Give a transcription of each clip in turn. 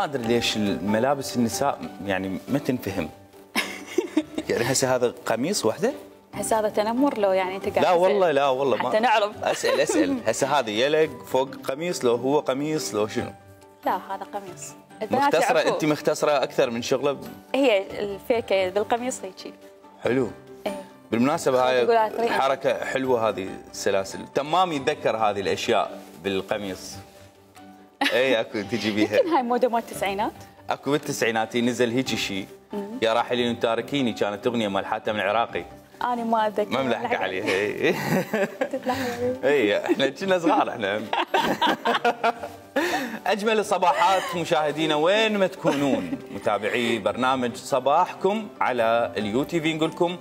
ما ادري ليش ملابس النساء يعني ما تنفهم. يعني هسه هذا قميص وحده؟ هسه هذا تنمر لو يعني انت قاعد. لا والله لا والله ما حتى نعرف. اسال هسه هذا يلق فوق قميص لو هو قميص لو شنو؟ لا هذا قميص. مختصره انت مختصره اكثر من شغله هي الفيكه بالقميص هيك. حلو. بالمناسبة هاي حركة حلوة هذه السلاسل، تمام يتذكر هذه الأشياء بالقميص. اي اكو تجي بيها. يمكن هاي موضة مال التسعينات. اكو بالتسعينات نزل هيجي شيء يا راحلين وتاركيني كانت أغنية مال حاتم العراقي. أنا ما أتذكر. ما ملحقة عليها. اي احنا كنا صغار احنا. أجمل الصباحات مشاهدينا وين ما تكونون متابعي برنامج صباحكم على اليوتيوب نقول لكم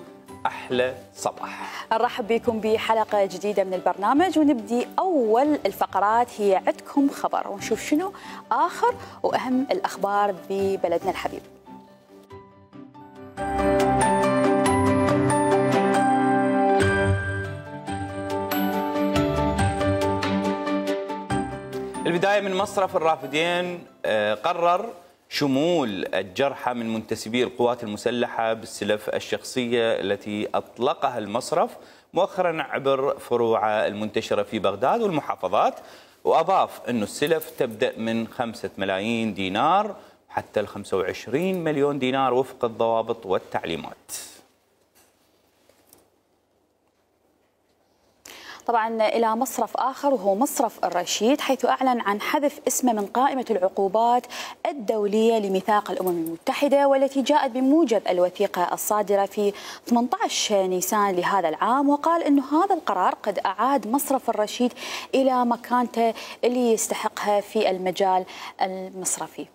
أحلى صباح. نرحب بكم بحلقة جديدة من البرنامج ونبدي أول الفقرات هي عندكم خبر ونشوف شنو آخر وأهم الأخبار ببلدنا الحبيب. البداية من مصرف الرافدين قرر شمول الجرحى من منتسبي القوات المسلحة بالسلف الشخصية التي أطلقها المصرف مؤخرا عبر فروعه المنتشرة في بغداد والمحافظات، وأضاف أن السلف تبدأ من 5 ملايين دينار حتى ال 25 مليون دينار وفق الضوابط والتعليمات. طبعا إلى مصرف آخر وهو مصرف الرشيد، حيث أعلن عن حذف اسمه من قائمة العقوبات الدولية لميثاق الأمم المتحدة والتي جاءت بموجب الوثيقة الصادرة في 18 نيسان لهذا العام، وقال أنه هذا القرار قد أعاد مصرف الرشيد إلى مكانته اللي يستحقها في المجال المصرفي.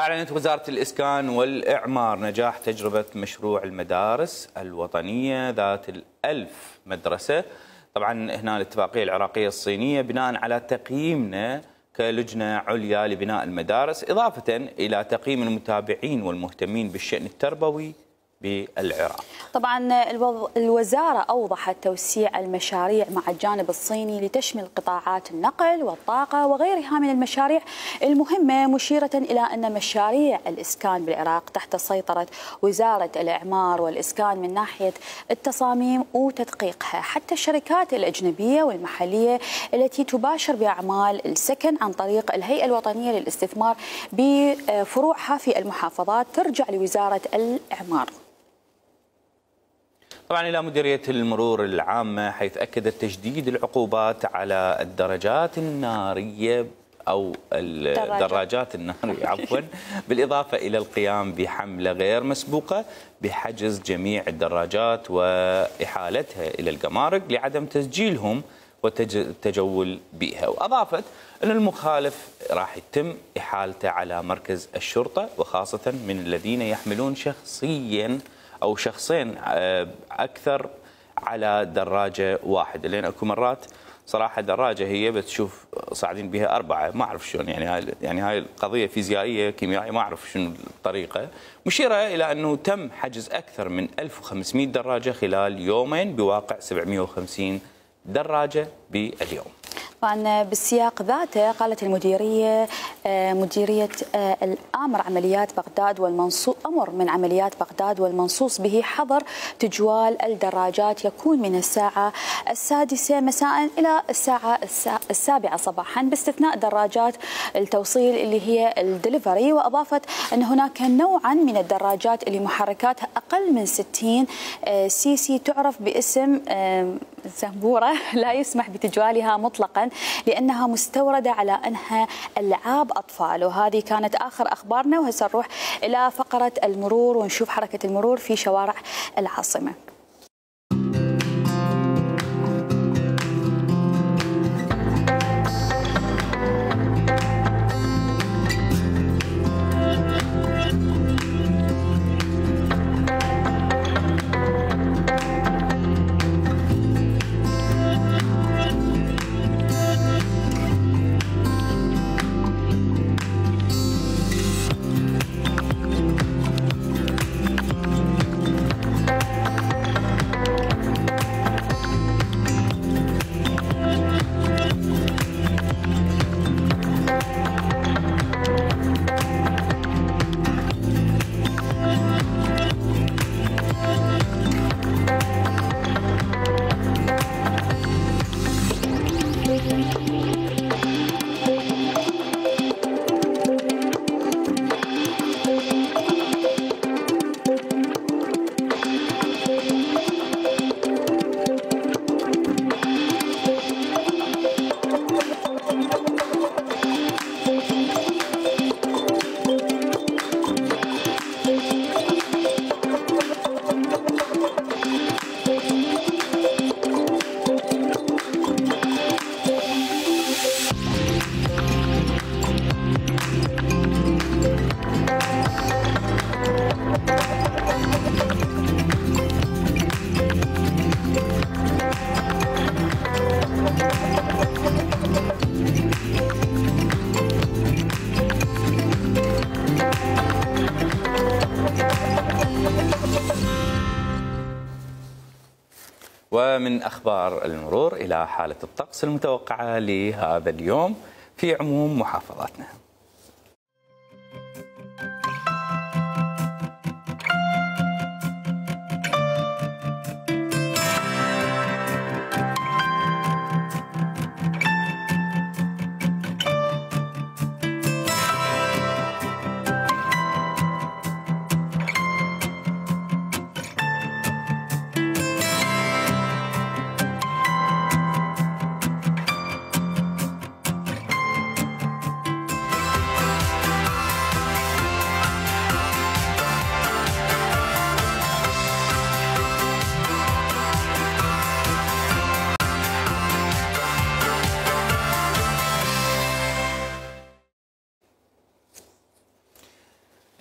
أعلنت وزارة الإسكان والإعمار نجاح تجربة مشروع المدارس الوطنية ذات ال1000 مدرسة. طبعا هنا الاتفاقية العراقية الصينية بناء على تقييمنا كلجنة عليا لبناء المدارس، إضافة إلى تقييم المتابعين والمهتمين بالشأن التربوي بالعراق. طبعا الوزارة أوضحت توسيع المشاريع مع الجانب الصيني لتشمل قطاعات النقل والطاقة وغيرها من المشاريع المهمة، مشيرة إلى أن مشاريع الإسكان بالعراق تحت سيطرة وزارة الإعمار والإسكان من ناحية التصاميم وتدقيقها، حتى الشركات الأجنبية والمحلية التي تباشر بأعمال السكن عن طريق الهيئة الوطنية للاستثمار بفروعها في المحافظات ترجع لوزارة الإعمار. طبعا إلى مديرية المرور العامة، حيث أكدت تجديد العقوبات على الدرجات النارية أو الدراجات النارية عفوا، بالإضافة إلى القيام بحملة غير مسبوقة بحجز جميع الدراجات وإحالتها إلى الجمارك لعدم تسجيلهم والتجول بها، وأضافت أن المخالف راح يتم إحالته على مركز الشرطة، وخاصة من الذين يحملون شخصياً أو شخصين أكثر على دراجة واحدة، لأن أكو مرات صراحة دراجة هي بتشوف صاعدين بها 4، ما أعرف شلون يعني هاي القضية فيزيائية كيميائية ما أعرف شنو الطريقة، مشيرة إلى أنه تم حجز أكثر من 1500 دراجة خلال يومين بواقع 750 دراجة باليوم. طبعا بالسياق ذاته قالت المديرية مديرية الأمر عمليات بغداد والمنصور أمر من عمليات بغداد والمنصوص به حظر تجوال الدراجات يكون من الساعة 6 مساء إلى الساعة 7 صباحا، باستثناء دراجات التوصيل اللي هي الدليفري، وأضافت أن هناك نوعا من الدراجات اللي محركاتها أقل من 60 سي سي تعرف باسم زنبورة لا يسمح بتجوالها مطلقا لأنها مستوردة على أنها ألعاب أطفال. وهذه كانت آخر أخبارنا، وهسه نروح إلى فقرة المرور ونشوف حركة المرور في شوارع العاصمة. ومن أخبار المرور إلى حالة الطقس المتوقعة لهذا اليوم في عموم محافظاتنا.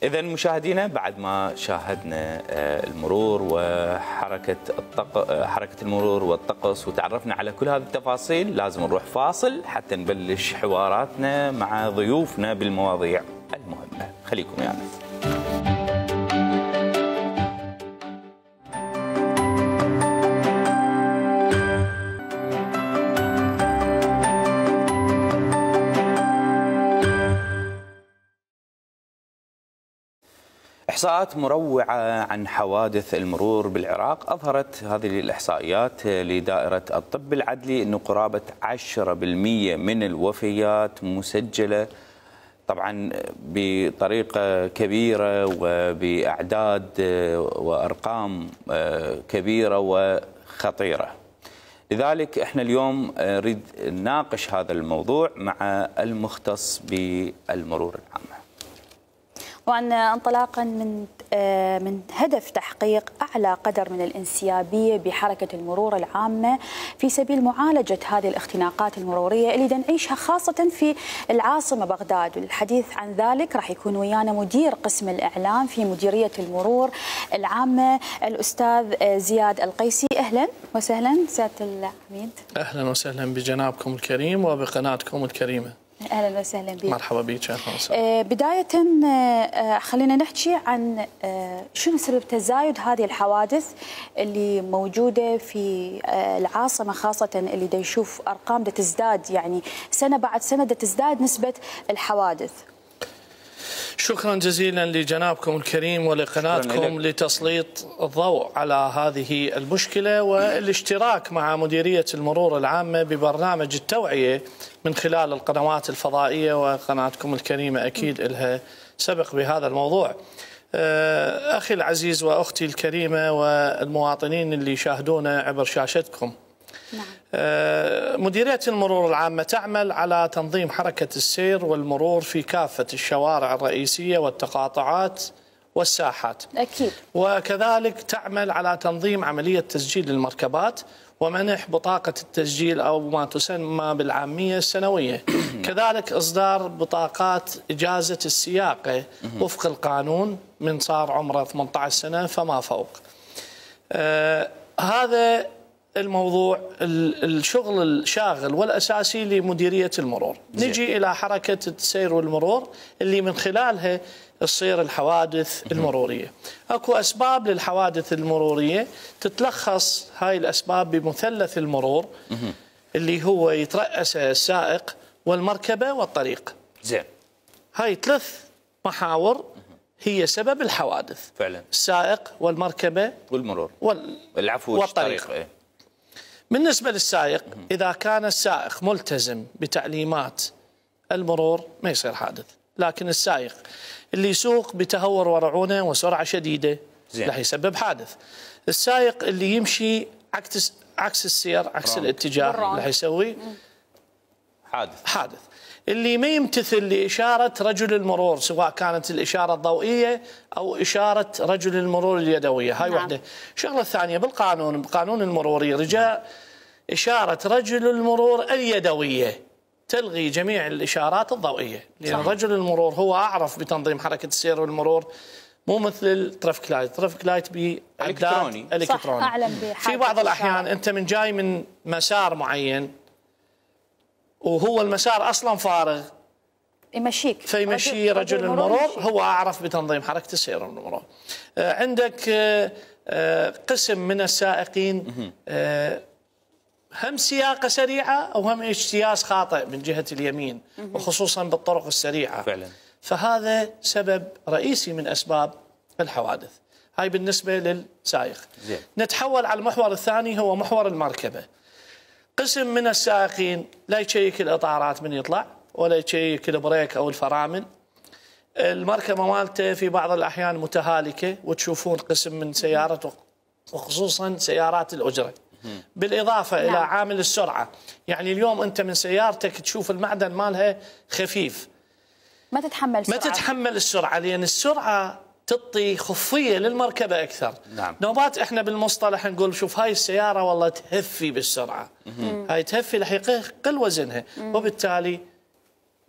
إذا مشاهدينا، بعد ما شاهدنا المرور وحركة المرور والطقس وتعرفنا على كل هذه التفاصيل، لازم نروح فاصل حتى نبلش حواراتنا مع ضيوفنا بالمواضيع المهمة. خليكم ويانا. يعني. إحصاءات مروعة عن حوادث المرور بالعراق. أظهرت هذه الإحصائيات لدائرة الطب العدلي أنه قرابة 10% من الوفيات مسجلة طبعا بطريقة كبيرة وبأعداد وأرقام كبيرة وخطيرة. لذلك احنا اليوم نريد نناقش هذا الموضوع مع المختص بالمرور العام. طبعا انطلاقا من هدف تحقيق اعلى قدر من الانسيابيه بحركه المرور العامه في سبيل معالجه هذه الاختناقات المروريه اللي نعيشها خاصه في العاصمه بغداد، والحديث عن ذلك راح يكون ويانا مدير قسم الاعلام في مديريه المرور العامه الاستاذ زياد القيسي. اهلا وسهلا سياده العميد. اهلا وسهلا بجنابكم الكريم وبقناتكم الكريمه. اهلا وسهلا بك. مرحبا بك. بدايه خلينا نحكي عن شنو سبب تزايد هذه الحوادث اللي موجوده في العاصمه، خاصه اللي دا يشوف ارقام دا تزداد، يعني سنه بعد سنه دا تزداد نسبه الحوادث. شكرا جزيلا لجنابكم الكريم ولقناتكم لتسليط الضوء على هذه المشكلة والاشتراك مع مديرية المرور العامة ببرنامج التوعية من خلال القنوات الفضائية، وقناتكم الكريمة أكيد لها سبق بهذا الموضوع. أخي العزيز وأختي الكريمة والمواطنين اللي يشاهدونا عبر شاشتكم، مديرية المرور العامة تعمل على تنظيم حركة السير والمرور في كافة الشوارع الرئيسية والتقاطعات والساحات. أكيد. وكذلك تعمل على تنظيم عملية تسجيل المركبات ومنح بطاقة التسجيل أو ما تسمى بالعامية السنوية. كذلك إصدار بطاقات إجازة السياقة وفق القانون من صار عمره 18 سنة فما فوق. هذا الموضوع الشغل الشاغل والأساسي لمديرية المرور. نجي إلى حركة السير والمرور اللي من خلالها تصير الحوادث المرورية. أكو أسباب للحوادث المرورية، تتلخص هاي الأسباب بمثلث المرور اللي هو يترأس السائق والمركبة والطريق. زين. هاي ثلاث محاور هي سبب الحوادث فعلا، السائق والمركبة والمرور والطريق. بالنسبة للسائق، إذا كان السائق ملتزم بتعليمات المرور ما يصير حادث، لكن السائق اللي يسوق بتهور ورعونة وسرعة شديدة راح يسبب حادث. السائق اللي يمشي عكس السير، عكس الاتجاه، راح يسوي حادث. اللي ما يمتثل لإشارة رجل المرور، سواء كانت الإشارة الضوئية أو إشارة رجل المرور اليدوية، هاي واحدة. الشغلة الثانية بالقانون، بقانون المروري رجاء إشارة رجل المرور اليدوية تلغي جميع الإشارات الضوئية، لأن رجل المرور هو أعرف بتنظيم حركة السير والمرور، مو مثل الترافيك لايت. الترافيك لايت بإعداد إلكتروني. في بعض الأحيان أنت من جاي من مسار معين وهو المسار أصلا فارغ، يمشيك فيمشي رجل المرور، هو أعرف بتنظيم حركة السير والمرور. عندك قسم من السائقين هم سياقة سريعة أو هم اجتياز خاطئ من جهة اليمين، وخصوصا بالطرق السريعة فعلا. فهذا سبب رئيسي من أسباب الحوادث. هاي بالنسبة للسائق. نتحول على المحور الثاني، هو محور المركبة. قسم من السائقين لا يشيك الإطارات من يطلع، ولا يشيك البريك أو الفرامل. المركبة مالته في بعض الأحيان متهالكة، وتشوفون قسم من سيارته وخصوصا سيارات الأجرة. بالإضافة إلى عامل السرعة، يعني اليوم أنت من سيارتك تشوف المعدن مالها خفيف، ما تتحمل السرعة لأن السرعة تعطي خفية للمركبة أكثر. نعم. نوبات إحنا بالمصطلح نقول شوف هاي السيارة والله تهفي بالسرعة، هاي تهفي لح يقل وزنها، وبالتالي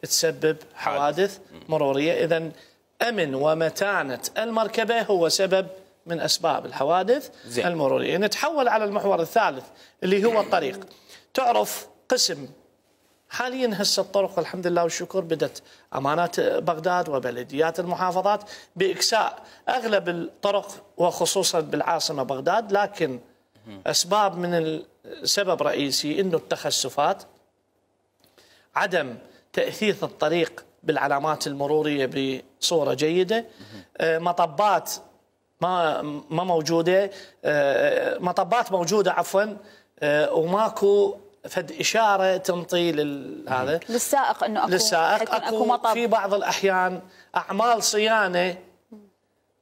تسبب حوادث مرورية. إذن أمن ومتانة المركبة هو سبب من أسباب الحوادث المرورية. نتحول على المحور الثالث اللي هو الطريق. تعرف قسم حاليا هسه الطرق الحمد لله والشكر بدت أمانات بغداد وبلديات المحافظات بإكساء أغلب الطرق وخصوصا بالعاصمة بغداد، لكن أسباب من السبب رئيسي إنه التخسفات، عدم تأثيث الطريق بالعلامات المرورية بصورة جيدة، مطبات ما موجودة، مطبات موجودة عفوا وماكو فد إشارة تنطي لهذا للسائق إنه أكو مطب. في بعض الأحيان أعمال صيانة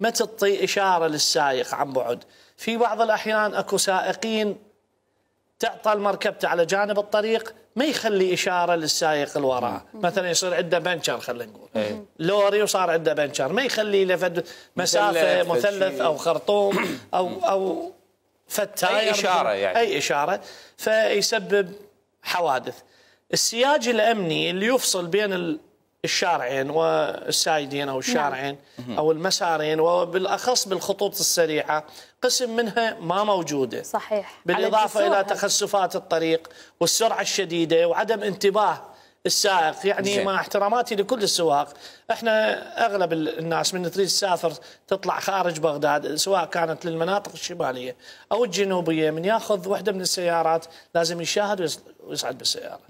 ما تعطي إشارة للسائق عن بعد. في بعض الأحيان أكو سائقين تعطى المركبة على جانب الطريق ما يخلي إشارة للسائق اللي وراه، مثلا يصير عنده بنشر، خلينا نقول لوري وصار عنده بنشر، ما يخلي له مسافة مثلث أو خرطوم أو فتاير، أي إشارة يعني أي إشارة، فيسبب حوادث. السياج الأمني اللي يفصل بين الشارعين والسايدين أو الشارعين أو المسارين وبالأخص بالخطوط السريعة قسم منها ما موجودة. صحيح. بالإضافة إلى تخسفات الطريق والسرعة الشديدة وعدم انتباه السائق. يعني مع احتراماتي لكل السواق، احنا اغلب الناس من تريد تسافر تطلع خارج بغداد سواء كانت للمناطق الشماليه او الجنوبيه، من ياخذ وحده من السيارات لازم يشاهد ويصعد بالسياره.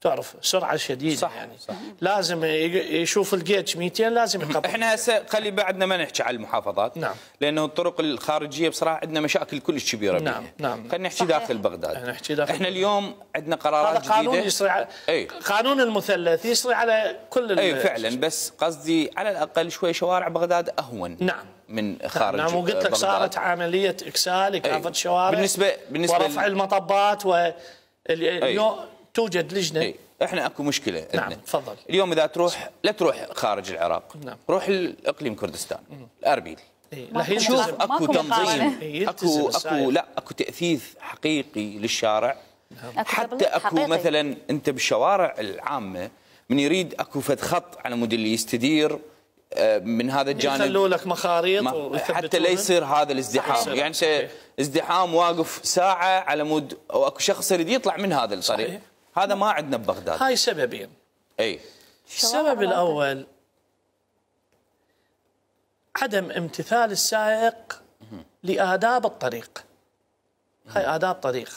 تعرف سرعه شديده. صح. يعني صح. لازم يشوف الجيتش 200 لازم يقطع. احنا هسه خلي بعدنا ما نحكي على المحافظات. نعم. لانه الطرق الخارجيه بصراحه عندنا مشاكل كلش كبيره بها. نعم نعم. خلينا نحكي داخل بغداد. نحكي داخل. احنا اليوم عندنا قرارات جديده. هذا قانون يصري على قانون المثلث يصري على كل فعلا، بس قصدي على الاقل شوي شوارع بغداد اهون. نعم. من خارج. نعم. وقلت لك صارت عمليه اكساء لكافه الشوارع بالنسبه ورفع المطبات واليوم توجد لجنه. احنا اكو مشكله. نعم تفضل. اليوم اذا تروح لا تروح خارج العراق. نعم. روح الاقليم كردستان الاربيل. شوف اكو تنظيم، اكو تاثيث حقيقي للشارع. نعم. حتى اكو مثلا انت بالشوارع العامه من يريد اكو فد خط على مود اللي يستدير من هذا الجانب، يخلوا لك مخاريط حتى لا يصير هذا الازدحام. يعني ازدحام واقف ساعه على مود او اكو شخص يريد يطلع من هذا الطريق. صحيح. هذا ما عندنا ببغداد. هاي سببين. السبب الأول عدم امتثال السائق لآداب الطريق. هاي آداب طريق،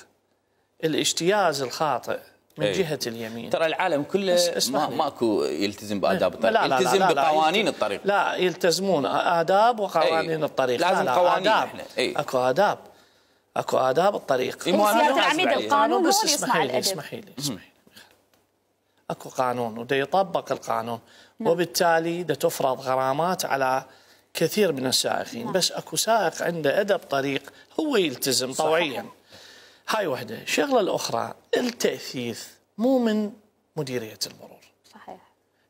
الاجتياز الخاطئ من جهة اليمين. ترى العالم كله ماكو يلتزم بآداب الطريق. لا يلتزم بقوانين الطريق. لا يلتزمون آداب وقوانين الطريق. لازم قوانين. اكو آداب، اكو آداب الطريق. سيادة العميد القانون بس يصنع الأدب. اسمحي لي اكو قانون وده يطبق القانون. وبالتالي ده تفرض غرامات على كثير من السائقين. بس اكو سائق عنده أدب طريق هو يلتزم طوعيا. هاي وحده. الشغلة الأخرى التأثيث مو من مديرية المرور. صحيح.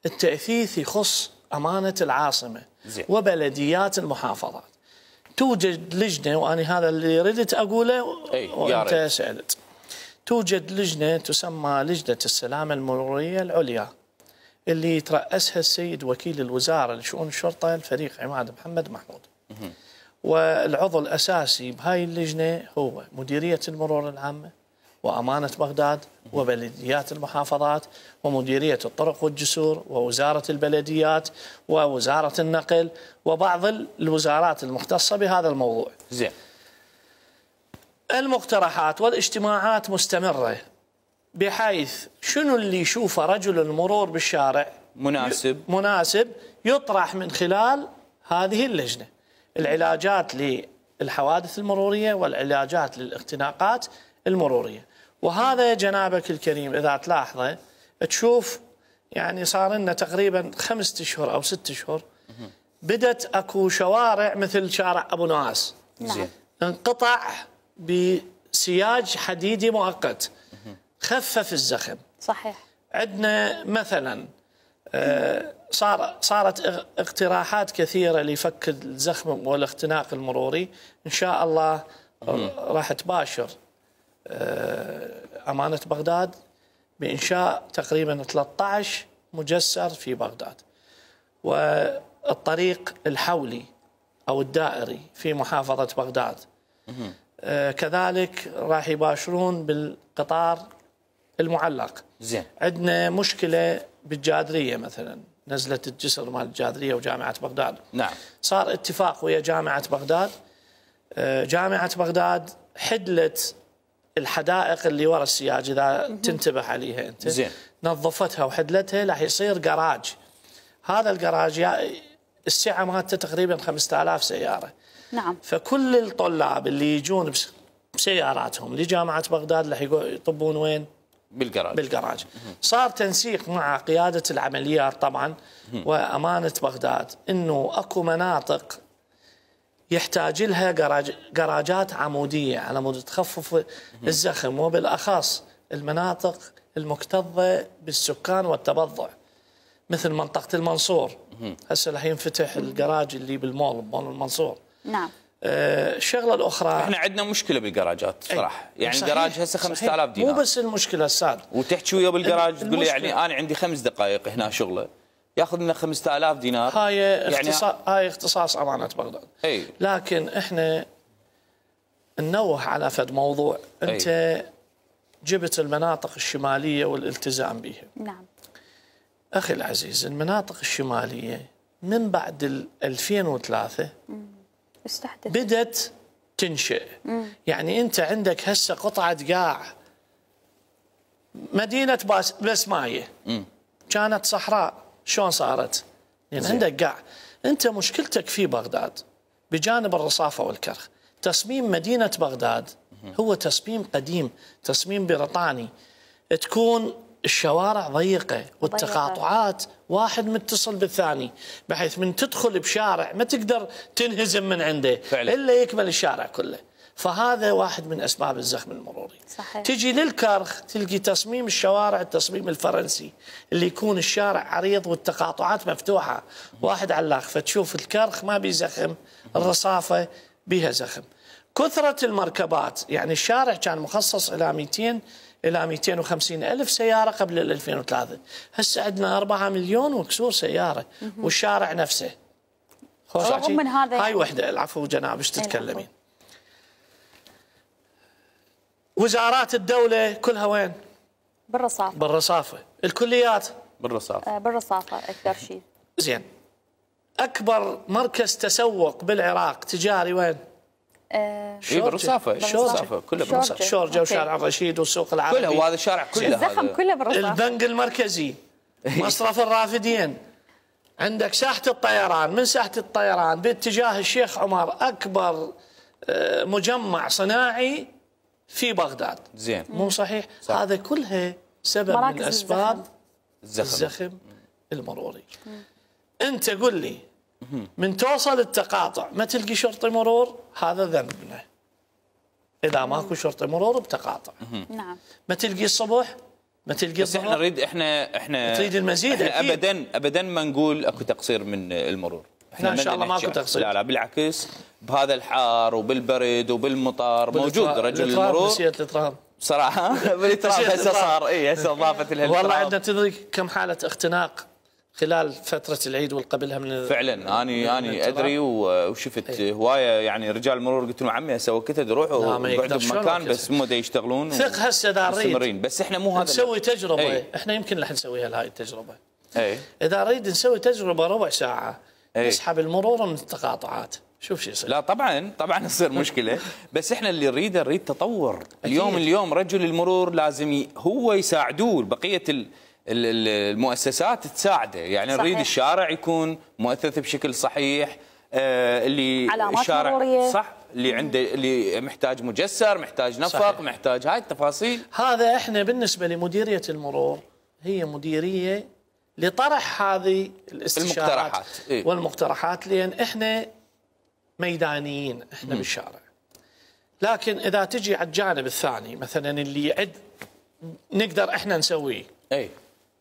التأثيث يخص أمانة العاصمة وبلديات المحافظات. توجد لجنة، وأنا هذا اللي ردت أقوله وأنت سألت، توجد لجنة تسمى لجنة السلامة المرورية العليا اللي ترأسها السيد وكيل الوزارة لشؤون الشرطة الفريق عماد محمود. والعضو الأساسي بهاي اللجنة هو مديرية المرور العامة وأمانة بغداد وبلديات المحافظات ومديرية الطرق والجسور ووزارة البلديات ووزارة النقل وبعض الوزارات المختصة بهذا الموضوع. المقترحات والاجتماعات مستمرة، بحيث شنو اللي يشوفه رجل المرور بالشارع مناسب يطرح من خلال هذه اللجنة. العلاجات للحوادث المرورية والعلاجات للاختناقات المرورية. وهذا جنابك الكريم إذا تلاحظه تشوف يعني صار لنا تقريبا 5 أشهر أو 6 أشهر بدت أكو شوارع مثل شارع أبو نواس انقطع بسياج حديدي مؤقت، خفف الزخم. صحيح. عندنا مثلا صارت اقتراحات كثيرة لفك الزخم والاختناق المروري. إن شاء الله راح تباشر أمانة بغداد بإنشاء تقريبا 13 مجسر في بغداد، والطريق الحولي أو الدائري في محافظة بغداد كذلك راح يباشرون بالقطار المعلق. زين. عندنا مشكلة بالجادرية مثلا، نزلة الجسر مال الجادرية وجامعة بغداد. نعم. صار اتفاق ويا جامعة بغداد، جامعة بغداد حدلت الحدائق اللي ورا السياج اذا تنتبه عليها انت. زين. نظفتها وحدلتها، راح يصير جراج. هذا الجراج السعه مالته تقريبا 5000 سياره. نعم. فكل الطلاب اللي يجون بسياراتهم لجامعه بغداد راح يطبون وين؟ بالجراج. بالجراج. صار تنسيق مع قياده العمليات طبعا وامانه بغداد انه اكو مناطق يحتاج لها جراجات عمودية على مود تخفف الزخم، وبالأخص المناطق المكتظة بالسكان والتبضع مثل منطقة المنصور. هسه راح ينفتح الجراج اللي بمول المنصور. نعم. الشغلة الأخرى احنا عندنا مشكلة بالجراجات صراحة، يعني جراج هسه 5000 دينار مو بس المشكلة الساد، وتحكي ويا بالجراج تقول لي يعني أنا عندي 5 دقائق هنا شغلة ياخذ لنا 5000 دينار. هاي يعني هاي اختصاص امانه بغداد. أي. لكن احنا ننوه على فد موضوع. انت جبت المناطق الشماليه والالتزام بها. نعم. اخي العزيز، المناطق الشماليه من بعد 2003 استحدث بدت تنشئ. يعني انت عندك هسه قطعه قاع مدينه باسمايه كانت صحراء، شلون صارت؟ يعني عندك قاع. انت مشكلتك في بغداد بجانب الرصافه والكرخ، تصميم مدينه بغداد هو تصميم قديم، تصميم بريطاني. تكون الشوارع ضيقه والتقاطعات واحد متصل بالثاني، بحيث من تدخل بشارع ما تقدر تنهزم من عنده الا يكمل الشارع كله. فهذا واحد من اسباب الزخم المروري. صحيح. تجي للكرخ تلقي تصميم الشوارع التصميم الفرنسي اللي يكون الشارع عريض والتقاطعات مفتوحه واحد علاق، فتشوف الكرخ ما بيزخم، الرصافه بها زخم. كثره المركبات، يعني الشارع كان مخصص الى 200 الى 250 الف سياره قبل 2003، هسه عندنا 4 مليون وكسور سياره والشارع نفسه. رغم من هذا هاي وحده. العفو جنابش تتكلمين. وزارات الدولة كلها وين؟ بالرصافة. بالرصافة. الكليات؟ بالرصافة. بالرصافة أكثر شيء. زين. أكبر مركز تسوق بالعراق تجاري وين؟ شورجة. بالرصافة. شورجة. كلها بالرصافة. شورجة وشارع الرشيد والسوق العربي. كلها، وهذا الشارع كله. الزخم كله بالرصافة. البنك المركزي، مصرف الرافدين. عندك ساحة الطيران، من ساحة الطيران باتجاه الشيخ عمر أكبر مجمع صناعي في بغداد. زين. مو صحيح؟ صح. هذا كلها سبب من اسباب الزخم المروري. انت قل لي من توصل التقاطع ما تلقي شرطي مرور، هذا ذنبنا اذا ماكو شرطي مرور بتقاطع. نعم. ما تلقي الصبح، ما تلقي الظهر. احنا نريد احنا تريد المزيد. احنا ابدا ما نقول اكو تقصير من المرور. احنا ان شاء الله ماكو تقصير. لا بالعكس، بهذا الحار وبالبرد وبالمطر موجود رجل المرور. نسيت الاترام صراحه. بالاترام هسه صار اي هسه اضافت لها والله عندنا تدري كم حاله اختناق خلال فتره العيد والقبلها من فعلا. اني ادري وشفت هوايه يعني رجال المرور قلت لهم عمي هسه وقتها روحوا وقعدوا بمكان بس مو دا يشتغلون. ثق هسه دارين بس احنا مو هذا نسوي تجربه. احنا يمكن راح نسويها هاي التجربه. اذا نريد نسوي تجربه ربع ساعه نسحب المرور من التقاطعات. شوف شو يصير. لا طبعا طبعا تصير مشكله، بس احنا اللي نريده نريد تطور. اليوم رجل المرور لازم هو يساعدوه، بقيه المؤسسات تساعده، يعني نريد الشارع يكون مؤثث بشكل صحيح، اللي الشارع مرورية. صح، اللي عنده اللي محتاج مجسر، محتاج نفق، صحيح. محتاج هاي التفاصيل. هذا احنا بالنسبه لمديريه المرور هي مديريه لطرح هذه الاستشارات المقترحات. إيه؟ والمقترحات، لان احنا ميدانيين احنا بالشارع. لكن اذا تجي على الجانب الثاني مثلا اللي يعد نقدر احنا نسويه اي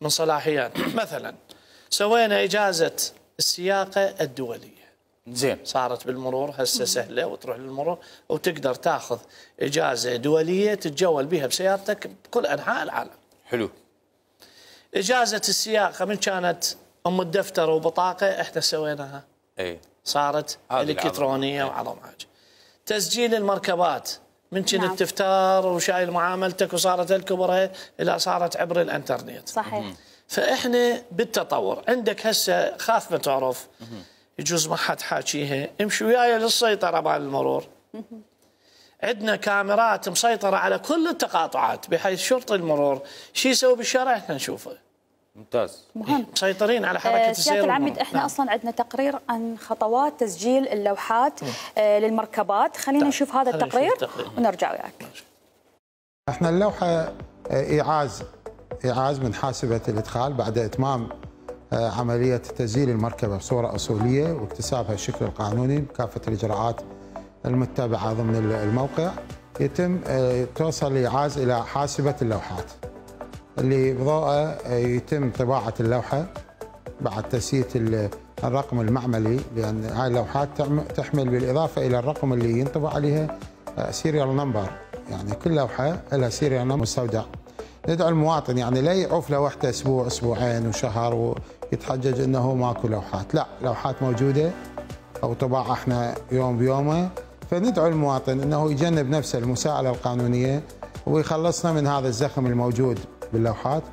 من صلاحيات مثلا سوينا اجازه السياقه الدوليه. زين، صارت بالمرور هسه سهله، وتروح للمرور وتقدر تاخذ اجازه دوليه تتجول بها بسيارتك بكل انحاء العالم. حلو. اجازه السياقه من كانت ام الدفتر وبطاقه، احنا سويناها. اي صارت الكترونيه وعظم حاجه. تسجيل المركبات من كنت تفتار وشايل معاملتك وصارت الكبرها الى صارت عبر الانترنت. صحيح. فاحنا بالتطور عندك هسه خاف ما تعرف يجوز ما حد حاكيها، امشي وياي للسيطره مال المرور. عندنا كاميرات مسيطره على كل التقاطعات بحيث شرطي المرور شو يسوي بالشارع احنا نشوفه. ممتاز. مهم. مسيطرين على حركه السير. سيادة العميد احنا اصلا عندنا تقرير عن خطوات تسجيل اللوحات للمركبات، خلينا نشوف هذا التقرير ونرجع وياك. احنا اللوحه اعاز من حاسبه الادخال بعد اتمام عملية تسجيل المركبة بصورة أصولية واكتسابها الشكل القانوني بكافة الإجراءات المتبعة ضمن الموقع، يتم توصل الإعاز إلى حاسبة اللوحات اللي بضوءه يتم طباعة اللوحة بعد تسييت الرقم المعملي، لأن هاي اللوحات تحمل بالإضافة إلى الرقم اللي ينطبع عليها سيريال نمبر، يعني كل لوحة لها سيريال نمبر مستودع. ندعو المواطن يعني لا يعوف لوحده اسبوع اسبوعين وشهر ويتحجج انه ماكو لوحات، لا، لوحات موجوده او طباعه احنا يوم بيومه، فندعو المواطن انه يجنب نفسه المساءله القانونيه ويخلصنا من هذا الزخم الموجود باللوحات،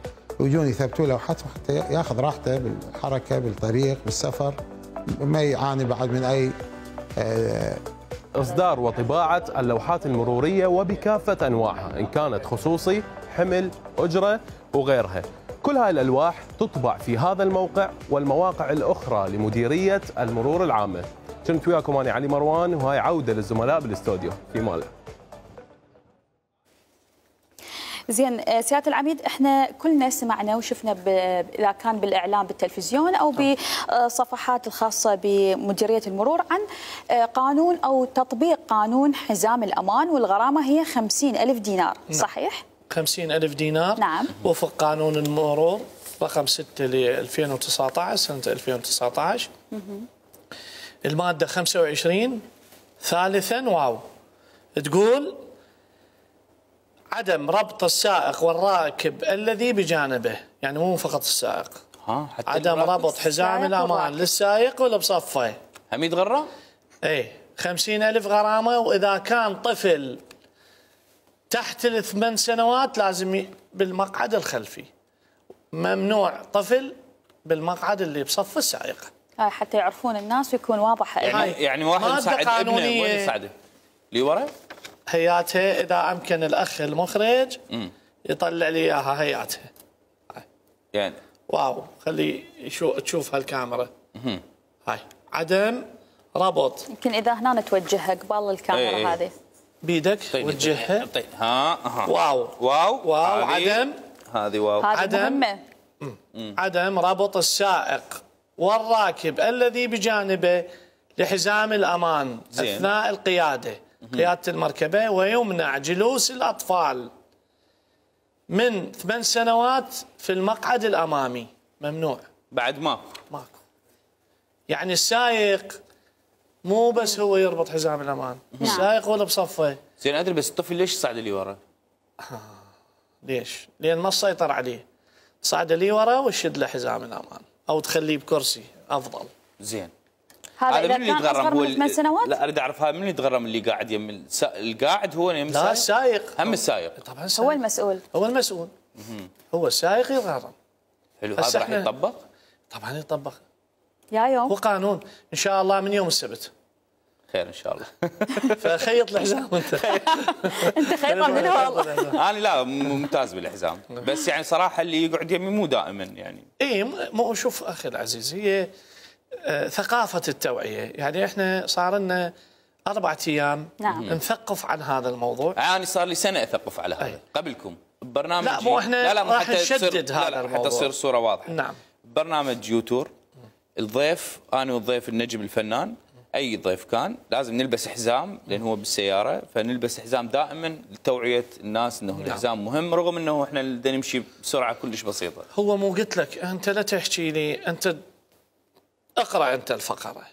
ويجون يثبتوا لوحات حتى ياخذ راحته بالحركه بالطريق بالسفر، ما يعاني بعد من اي اصدار وطباعه اللوحات المروريه وبكافه انواعها، ان كانت خصوصي، حمل، أجرة وغيرها. كل هاي الألواح تطبع في هذا الموقع والمواقع الأخرى لمديرية المرور العامة. كنت وياكم أنا علي مروان، وهاي عودة للزملاء بالاستوديو في ماله. زين سيادة العميد، احنا كلنا سمعنا وشفنا اذا كان بالاعلام بالتلفزيون او بالصفحات الخاصه بمديريه المرور عن قانون او تطبيق قانون حزام الامان، والغرامه هي 50,000 دينار، صحيح؟ 50,000 دينار. نعم. وفق قانون المرور رقم 6 ل 2019 سنة 2019 المادة 25 ثالثا واو تقول عدم ربط السائق والراكب الذي بجانبه، يعني مو فقط السائق، حتى عدم ربط حزام الأمان للسائق ولا بصفه. هم يتغرى؟ اي 50,000 غرامة، وإذا كان طفل تحت ال8 سنوات لازم بالمقعد الخلفي، ممنوع طفل بالمقعد اللي بصف السائق، حتى يعرفون الناس ويكون واضح. يعني واحد يساعد ابنه وين يساعده؟ اللي ورا هياتها، اذا امكن الاخ المخرج يطلع لي اياها هياتها، يعني واو خلي تشوف هالكاميرا. هاي عدم ربط، يمكن اذا هنا نتوجهها قبال الكاميرا هذه بيدك وجهها. طيب. ها واو واو واو عدم، هذه واو عدم عدم ربط السائق والراكب الذي بجانبه لحزام الأمان أثناء القيادة، قيادة المركبة، ويمنع جلوس الأطفال من 8 سنوات في المقعد الأمامي، ممنوع بعد ماكو. يعني السائق مو بس هو يربط حزام الامان، السائق ولا بصفه. زين ادري، بس الطفل ليش صعد لي ورا؟ ليش؟ لان ما سيطر عليه. صعد لي ورا وشد له حزام الامان او تخليه بكرسي افضل. زين. هذا من اللي يتغرم؟ هو 8 سنوات؟ لا اريد اعرف هذا من اللي يتغرم، اللي قاعد يم القاعد هو يم السائق؟ لا السائق، هم السائق طبعا السائق. هو المسؤول. هو السائق يتغرم. حلو، هذا راح يطبق؟ طبعا يطبق. يا يوم. وقانون ان شاء الله من يوم السبت. خير ان شاء الله. فخيط الحزام انت. انت خيطه من والله. انا لا ممتاز بالحزام، بس يعني صراحه اللي يقعد يمي مو دائما يعني. اي مو شوف اخي العزيز، هي ثقافه التوعيه، يعني احنا صار لنا 4 ايام نعم نثقف عن هذا الموضوع. انا يعني صار لي سنه اثقف على هذا، قبلكم ببرنامج لا مو احنا لا راح نشدد هذا الموضوع حتى تصير الصوره واضحه. نعم برنامج يوتور الضيف، انا والضيف النجم الفنان اي ضيف كان لازم نلبس حزام، لان هو بالسياره فنلبس حزام دائما لتوعيه الناس انه الحزام مهم، رغم انه احنا بدنا نمشي بسرعه كلش بسيطه. هو مو قلت لك انت لا تحكي لي انت، اقرا انت الفقره،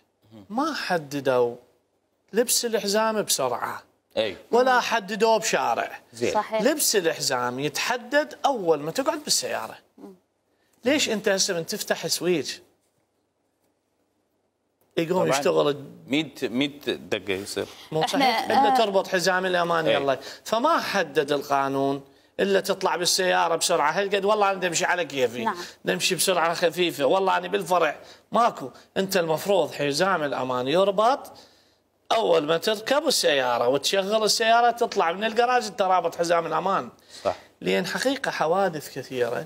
ما حددوا لبس الحزام بسرعه اي ولا حددوه بشارع زين. صحيح. لبس الحزام يتحدد اول ما تقعد بالسياره. ليش انت هسه من تفتح سويتش يقوم يشتغل 100 دقيقة يصير مو صحيح إلا تربط حزام الأمان يلا. فما حدد القانون إلا تطلع بالسيارة بسرعة هالقد، والله أنا نمشي على كيفي نعم. نمشي بسرعة خفيفة، والله أنا بالفرع ماكو. أنت المفروض حزام الأمان يربط أول ما تركب السيارة وتشغل السيارة تطلع من الجراج أنت رابط حزام الأمان صح. لأن حقيقة حوادث كثيرة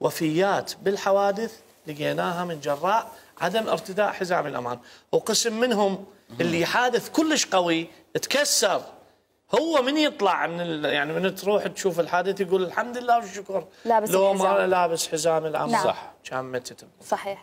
وفيات بالحوادث لقيناها من جراء عدم ارتداء حزام الأمان، وقسم منهم اللي يحادث كلش قوي تكسر هو من يطلع من يعني من تروح تشوف الحادث يقول الحمد لله والشكر لو ما لابس حزام الأمان نعم. صح كان متتم صحيح.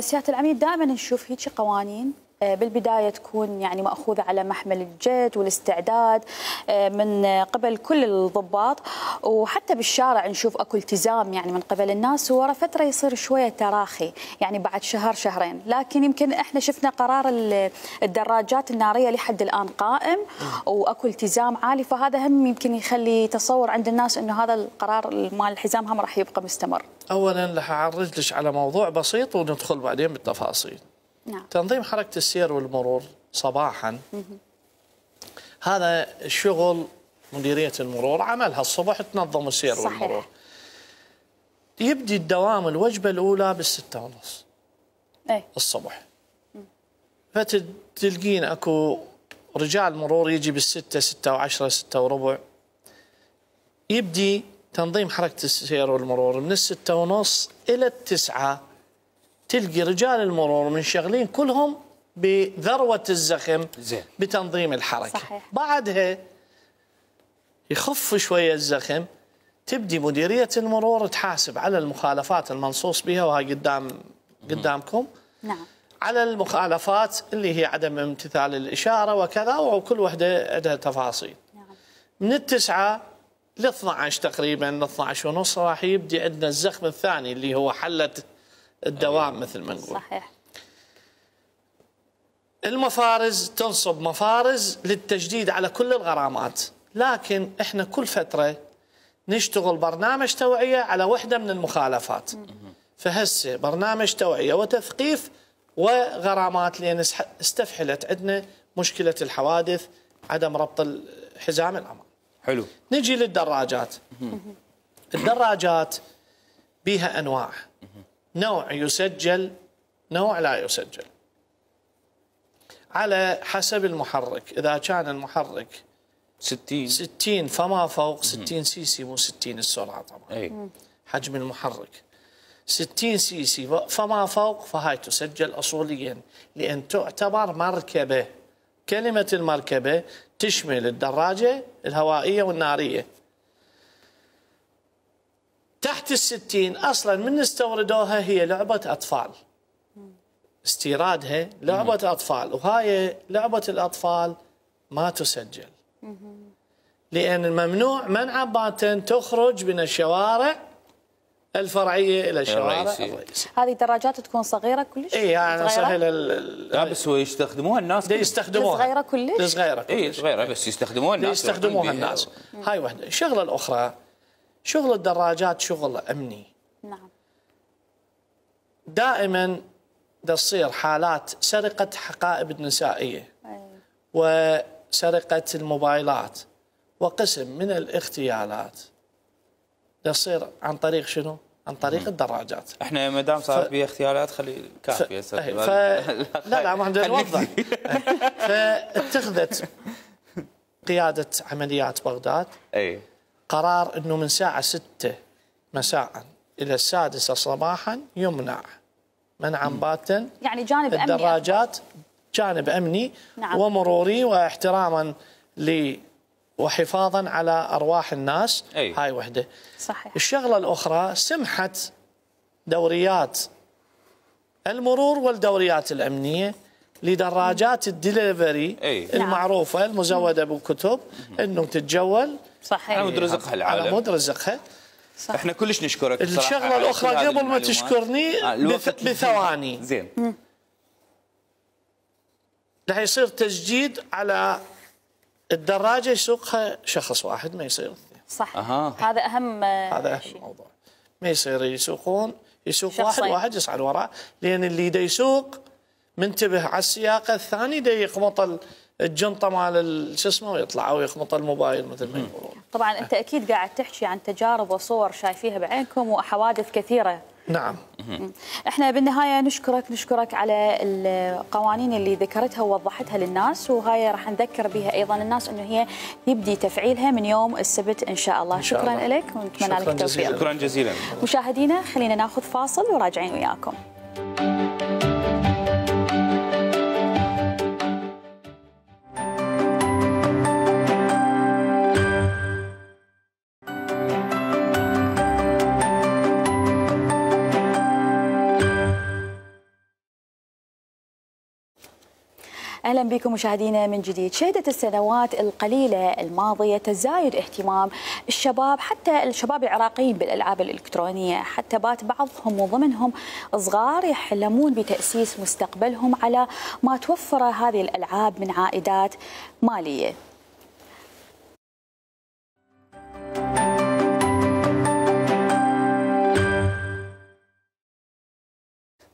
سيادة العميد دائما نشوف هيك قوانين بالبداية تكون يعني مأخوذة على محمل الجد والاستعداد من قبل كل الضباط، وحتى بالشارع نشوف أكو التزام يعني من قبل الناس، وورا فترة يصير شوية تراخي يعني بعد شهر شهرين. لكن يمكن احنا شفنا قرار الدراجات النارية لحد الآن قائم وأكو التزام عالي، فهذا هم يمكن يخلي تصور عند الناس أنه هذا القرار مال الحزام هم راح يبقى مستمر. أولا راح أعرج لك على موضوع بسيط وندخل بعدين بالتفاصيل. نعم. تنظيم حركة السير والمرور صباحا هذا شغل مديرية المرور، عملها الصبح تنظم السير صحيح. والمرور يبدي الدوام الوجبة الأولى بال6:30 الصبح، فتلقين أكو رجال مرور يجي بال6 6:10 6:15 يبدي تنظيم حركة السير والمرور من 6:30 إلى 9. تلقي رجال المرور منشغلين كلهم بذروة الزخم زي. بتنظيم الحركة صحيح. بعدها يخف شوية الزخم، تبدي مديرية المرور تحاسب على المخالفات المنصوص بها، وهي قدامكم نعم. على المخالفات اللي هي عدم امتثال الإشارة وكذا، وكل وحدة عندها تفاصيل نعم. من 9 ل12 تقريبا 12:30 راح يبدي عندنا الزخم الثاني اللي هو حلة الدوام أيوة. مثل ما نقول صحيح. المفارز تنصب مفارز للتجديد على كل الغرامات، لكن احنا كل فتره نشتغل برنامج توعيه على وحده من المخالفات. فهسه برنامج توعيه وتثقيف وغرامات، لان استفحلت عندنا مشكله الحوادث عدم ربط حزام الأمان. حلو. نجي للدراجات. الدراجات بها انواع، نوع يسجل نوع لا يسجل على حسب المحرك. إذا كان المحرك 60 فما فوق 60 سي سي، مو 60 السرعة طبعا أي. حجم المحرك 60 سي سي فما فوق، فهاي تسجل أصوليا لأن تعتبر مركبة. كلمة المركبة تشمل الدراجة الهوائية والنارية. تحت 60 أصلاً من استوردوها هي لعبة أطفال، استيرادها لعبة أطفال، وهاي لعبة الأطفال ما تسجل لأن الممنوع منعاً باتا تخرج من الشوارع الفرعية إلى الشوارع الرئيسية. هذه الدراجات تكون صغيرة كلش؟ إي يعني صغيرة. لا بس هو يستخدموها الناس. يستخدموها. صغيرة كلش؟ صغيرة كلش. إي صغيرة بس يستخدموها الناس. يستخدموها الناس. هاي وحدة. الشغلة الأخرى شغل الدراجات شغل أمني نعم. دائما تصير حالات سرقة حقائب النسائية أيوة. وسرقة الموبايلات وقسم من الاغتيالات تصير عن طريق شنو؟ عن طريق الدراجات. احنا مدام صارت بيه اغتيالات خلي كافيه لا لا ما نقدر نوضح. فاتخذت قياده عمليات بغداد اي قرار انه من ساعه 6 مساء الى السادسه صباحا يمنع منعا باتا، يعني جانب امني، الدراجات جانب امني نعم. ومروري واحتراما وحفاظا على ارواح الناس. أيه. هاي وحده صحيح. الشغله الاخرى سمحت دوريات المرور والدوريات الامنيه لدراجات الدليفري المعروفه المزوده بالكتب انه تتجول صحيح على مود رزقها العالم على مود رزقها. صح. احنا كلش نشكرك بصراحه. الشغله الاخرى قبل ما تشكرني بثواني زين راح يصير تسجيد على الدراجه يسوقها شخص واحد ما يصير اثنين. صح هذا اهم شيء. موضوع ما يصير يسوق واحد يصعد وراه، لان اللي دا يسوق منتبه على السياقه، الثاني دا يقمط الجنطه مال شو اسمه ويطلع او يقمط الموبايل مثل ما يقولون. طبعا انت اكيد قاعد تحكي عن تجارب وصور شايفيها بعينكم وحوادث كثيره. نعم. احنا بالنهايه نشكرك على القوانين اللي ذكرتها ووضحتها للناس، وهاي راح نذكر بها ايضا الناس انه هي يبدي تفعيلها من يوم السبت ان شاء الله. شكرا لك ونتمنى لك التوفيق. شكرا جزيلا. مشاهدينا خلينا ناخذ فاصل وراجعين وياكم. أهلا بكم مشاهدينا من جديد. شهدت السنوات القليلة الماضية تزايد اهتمام الشباب، حتى الشباب العراقيين، بالألعاب الإلكترونية، حتى بات بعضهم وضمنهم صغار يحلمون بتأسيس مستقبلهم على ما توفر هذه الألعاب من عائدات مالية.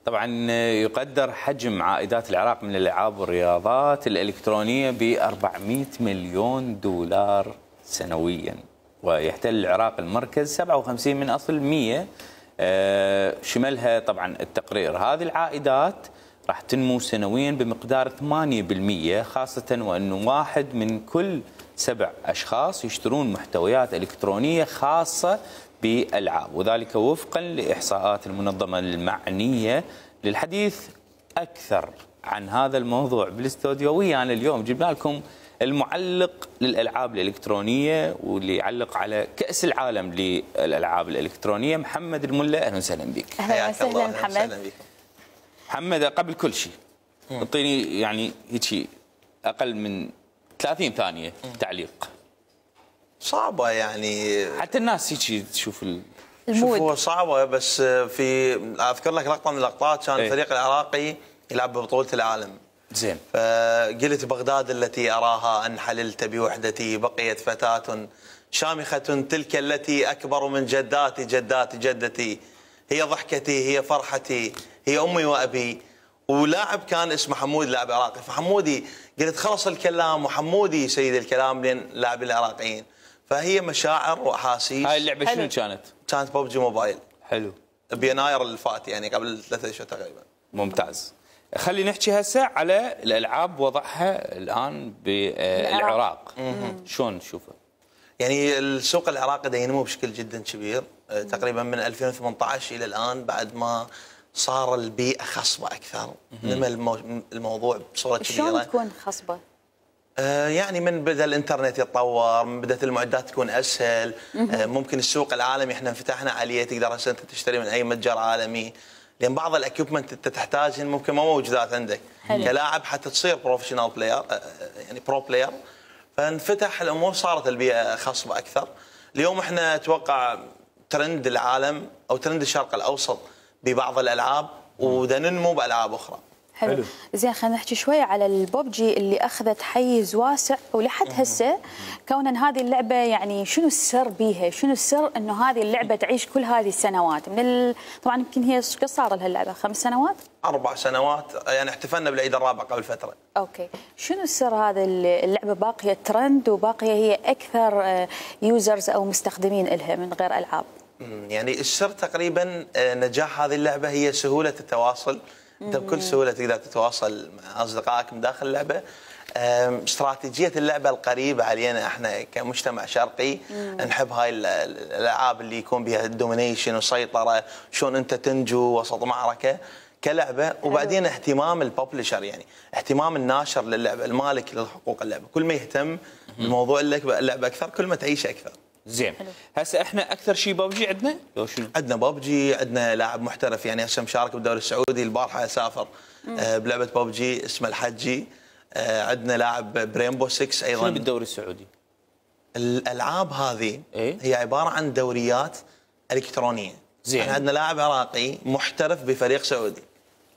طبعا يقدر حجم عائدات العراق من الألعاب والرياضات الإلكترونية ب 400 مليون دولار سنويا، ويحتل العراق المركز 57 من أصل 100 شملها طبعا التقرير. هذه العائدات راح تنمو سنويا بمقدار 8%، خاصة وأنه واحد من كل 7 أشخاص يشترون محتويات إلكترونية خاصة بالألعاب، وذلك وفقا لإحصاءات المنظمة المعنية. للحديث أكثر عن هذا الموضوع بالاستوديو ويانا اليوم جبنا لكم المعلق للألعاب الإلكترونية واللي يعلق على كأس العالم للألعاب الإلكترونية محمد الملة. أهلا وسهلا بك. أهلا وسهلا محمد. محمد قبل كل شيء اعطيني يعني هيك أقل من 30 ثانية تعليق. صعبة يعني حتى الناس هيك تشوف المود. شوف هو صعبة بس في اذكر لك لقطة من اللقطات كان الفريق العراقي يلعب ببطولة العالم. زين. فقلت بغداد التي اراها ان حللت بوحدتي بقيت فتاة شامخة تلك التي اكبر من جداتي جدات جدتي، هي ضحكتي هي فرحتي هي امي وابي. ولاعب كان اسمه حمود لاعب عراقي، فحمودي قلت خلص الكلام وحمودي سيد الكلام لين لاعب العراقيين. فهي مشاعر واحاسيس. هاي اللعبه شنو كانت؟ كانت بوبجي موبايل. حلو. بيناير اللي فات يعني قبل 3 أشهر تقريبا. ممتاز. خلينا نحكي هسه على الالعاب وضعها الان بالعراق. شلون نشوفها؟ يعني السوق العراقي دا ينمو بشكل جدا كبير، تقريبا من 2018 الى الان بعد ما صار البيئه خصبه اكثر، نمى الموضوع بصوره كبيره. شلون تكون خصبه؟ يعني من بدأ الانترنت يتطور، من بدأت المعدات تكون اسهل، ممكن السوق العالمي احنا انفتحنا عليه، تقدر انت تشتري من اي متجر عالمي، لان بعض الاكيوبمنت انت تحتاجهن ممكن ما موجودات عندك. حلو. كلاعب حتى تصير بروفيشنال بلاير يعني برو بلاير، فانفتح الامور صارت البيئه خصبه اكثر. اليوم احنا اتوقع ترند العالم او ترند الشرق الاوسط ببعض الالعاب ودا ننمو بالعاب اخرى. حلو. زين خلينا نحكي شوي على البوبجي اللي اخذت حيز واسع ولحد هسه، كونا هذه اللعبه يعني شنو السر بيها؟ شنو السر انه هذه اللعبه تعيش كل هذه السنوات؟ من طبعا يمكن هي قد صار لها اللعبه 5 سنوات؟ 4 سنوات يعني احتفلنا بالعيد الرابع قبل فتره. اوكي، شنو السر هذه اللعبه باقيه ترند وباقيه هي اكثر يوزرز او مستخدمين لها من غير العاب؟ يعني السر تقريبا نجاح هذه اللعبة هي سهولة التواصل. أنت بكل سهولة تقدر تتواصل مع أصدقائك من داخل اللعبة. استراتيجية اللعبة القريبة علينا احنا كمجتمع شرقي، نحب هاي الألعاب اللي يكون بها الدومينيشن والسيطرة، شلون أنت تنجو وسط معركة كلعبة. وبعدين اهتمام الببلشر، يعني اهتمام الناشر للعبة، المالك لحقوق اللعبة، كل ما يهتم بموضوع اللعبة أكثر كل ما تعيش أكثر. زين، هسه احنا اكثر شيء بوبجي عندنا لو شنو؟ عندنا بوبجي، عندنا لاعب محترف يعني هسه مشارك بالدوري السعودي، البارحه سافر بلعبه بوبجي اسمه الحجي. عندنا لاعب بريمبو 6 ايضا. شنو بالدوري السعودي؟ الالعاب هذه هي عباره عن دوريات الكترونيه. زين، عندنا لاعب عراقي محترف بفريق سعودي.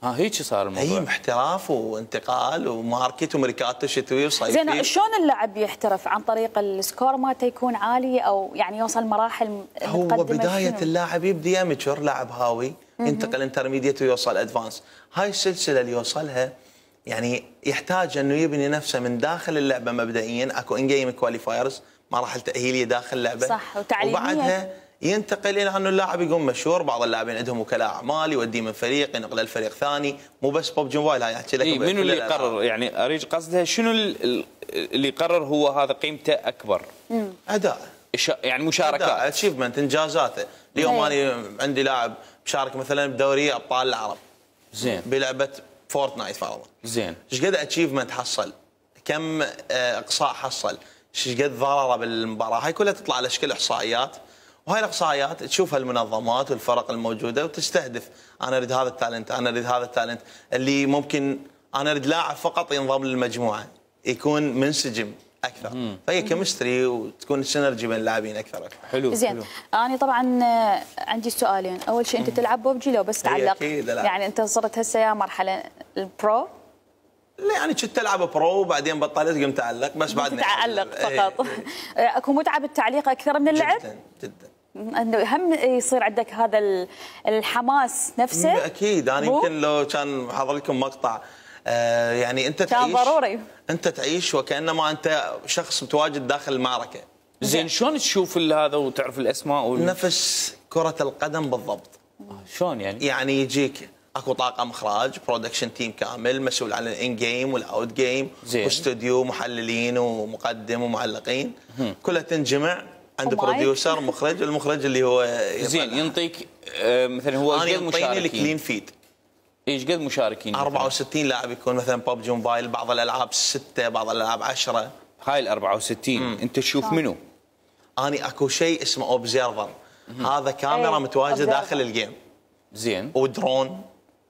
هيك صار الموضوع. اي احتراف وانتقال وماركت وميركاتو شتوي وصيفي. زين، شلون اللاعب يحترف؟ عن طريق السكور مالته يكون عالي او يعني يوصل مراحل متقدمه؟ هو بدايه اللاعب يبدي اميتشر، لاعب هاوي، ينتقل انترميديت ويوصل ادفانس. هاي السلسله اللي يوصلها يعني يحتاج انه يبني نفسه من داخل اللعبه مبدئيا. اكو ان جيم كواليفايرز، مراحل تاهيليه داخل اللعبه، صح، وتعليميه، وبعدها ينتقل الى انه اللاعب يقوم مشهور. بعض اللاعبين عندهم وكلاء اعمال، يوديه من فريق ينقله لفريق ثاني، مو بس بوبجي موبايل. هاي احكي لك منو اللي يقرر؟ يعني اريد قصدها شنو اللي يقرر هو هذا قيمته اكبر؟ اداء، يعني مشاركات، اتشيفمنت، انجازاته. اليوم انا عندي لاعب مشارك مثلا بدوري ابطال العرب، زين، بلعبه فورتنايت فرضا، زين، ايش قد اتشيفمنت حصل؟ كم اقصاء حصل؟ ايش قد ضرره بالمباراه؟ هاي كلها تطلع على شكل احصائيات، وهاي الاحصائيات تشوفها المنظمات والفرق الموجوده وتستهدف. انا اريد هذا التالنت، انا اريد هذا التالنت اللي ممكن، انا اريد لاعب فقط ينضم للمجموعه يكون منسجم اكثر. فهي كيمستري وتكون السينرجي بين اللاعبين اكثر. حلو. زين، انا طبعا عندي سؤالين. اول شيء، انت تلعب بوبجي؟ لو بس تعلق، يعني انت صرت هسه يا مرحله البرو؟ لا، يعني كنت العب برو وبعدين بطلت، قمت اعلق بس. بعدني تعلق فقط. اكو متعه بالتعليق اكثر من اللعب؟ جدا جدا، انه هم يصير عندك هذا الحماس نفسه. اكيد. انا يمكن لو كان حاضر لكم مقطع، يعني انت تعيش، ضروري انت تعيش وكانما انت شخص متواجد داخل المعركه. زين، شلون تشوف هذا وتعرف الاسماء نفس كره القدم بالضبط. شلون يعني؟ يعني يجيك اكو طاقم اخراج، برودكشن تيم كامل مسؤول عن الان جيم والاوت جيم، واستوديو، محللين ومقدم ومعلقين، كلها تنجمع عند بروديوسر، مخرج. المخرج اللي هو زين ينطيك مثلا هو ايش قد مشاركين؟ الكلين فيد ايش قد مشاركين؟ 64 لاعب يكون مثلا ببجي موبايل، بعض الالعاب 6، بعض الالعاب 10. هاي ال 64 انت تشوف منو؟ انا اكو شيء اسمه اوبزيرفر، هذا كاميرا متواجده داخل الجيم. زين، ودرون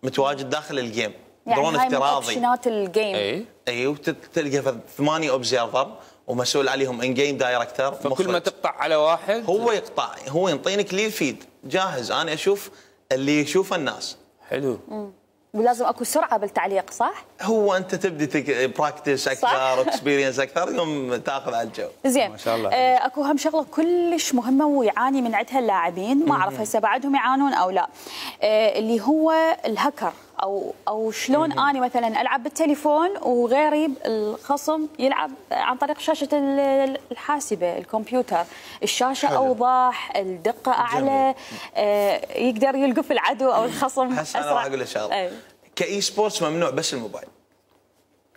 متواجد داخل الجيم، يعني درون افتراضي. يعني هاي اوبشنات الجيم. اي وتلقى 8 اوبزيرفر ومسؤول عليهم ان جيم دايركتر. فكل ما تقطع على واحد هو يقطع، هو ينطيني كلير فيد جاهز، انا اشوف اللي يشوفه الناس. حلو. ولازم اكو سرعه بالتعليق، صح؟ هو انت تبدي براكتس اكثر، اكسبيرينس اكثر، يوم تاخذ على الجو. زين، ما شاء الله. اكو هم شغله كلش مهمه ويعاني من عندها اللاعبين، ما اعرف هسه بعدهم يعانون او لا، اللي هو الهكر، او شلون اني مثلا العب بالتليفون وغيري الخصم يلعب عن طريق شاشه الحاسبه، الكمبيوتر، الشاشه اوضح، الدقه اعلى، يقدر يلقف العدو او الخصم اسرع. انا راح اقول لك شغله، كاي سبورتس ممنوع بس الموبايل.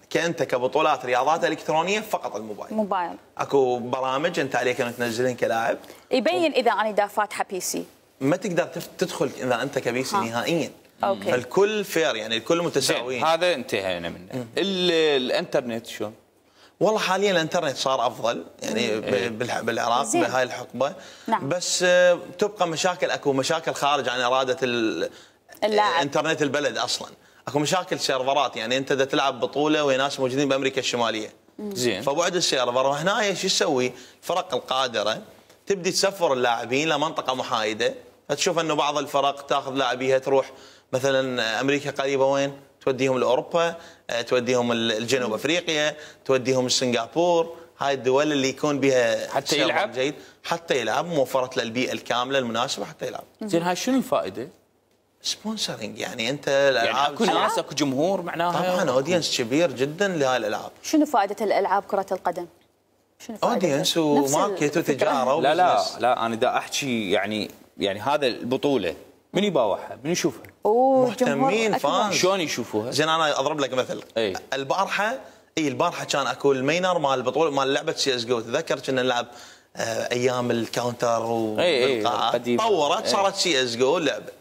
كأنت كبطولات رياضات الكترونيه فقط الموبايل. موبايل. اكو برامج انت عليك انك تنزلين كلاعب يبين اذا انا دا فاتحه بي سي، ما تقدر تدخل اذا انت كبي سي نهائيا. أوكي. الكل فير، يعني الكل متساويين. هذا انتهينا منه. الانترنت شلون؟ والله حاليا الانترنت صار افضل، يعني بالعراق بهاي الحقبه. نعم. بس تبقى مشاكل، اكو مشاكل خارج عن اراده الانترنت البلد اصلا، اكو مشاكل سيرفرات. يعني انت دا تلعب بطوله ويا ناس موجودين بامريكا الشماليه. زين. فبعد السيرفر، وهنا ايش تسوي؟ الفرق القادره تبدي تسفر اللاعبين لمنطقه محايده، فتشوف انه بعض الفرق تاخذ لاعبيها تروح مثلا امريكا قريبه، وين؟ توديهم لاوروبا، توديهم الجنوب افريقيا، توديهم سنغافور. هاي الدول اللي يكون بها حتى يلعب جيد، حتى يلعب، موفرت له البيئه الكامله المناسبه حتى يلعب. زين، هاي شنو الفائده؟ سبونسرنج، يعني انت الالعاب اكو ناس، اكو جمهور، معناها طبعا اودينس كبير جدا لهاي الالعاب. شنو فائده الالعاب كره القدم؟ شنو فائده؟ اودينس وماركت وتجاره. لا لا لا، انا دا احكي يعني يعني هذا البطوله من يباوعها؟ من يشوفها؟ مهتمين فان شلون يشوفوها؟ زين انا اضرب لك مثل. أي. البارحه البارحه كان اكو المينر مال البطوله مال لعبه سي اس جو، تذكر كنا نلعب ايام الكاونتر والقاعه، طورت صارت سي اس جو لعبه.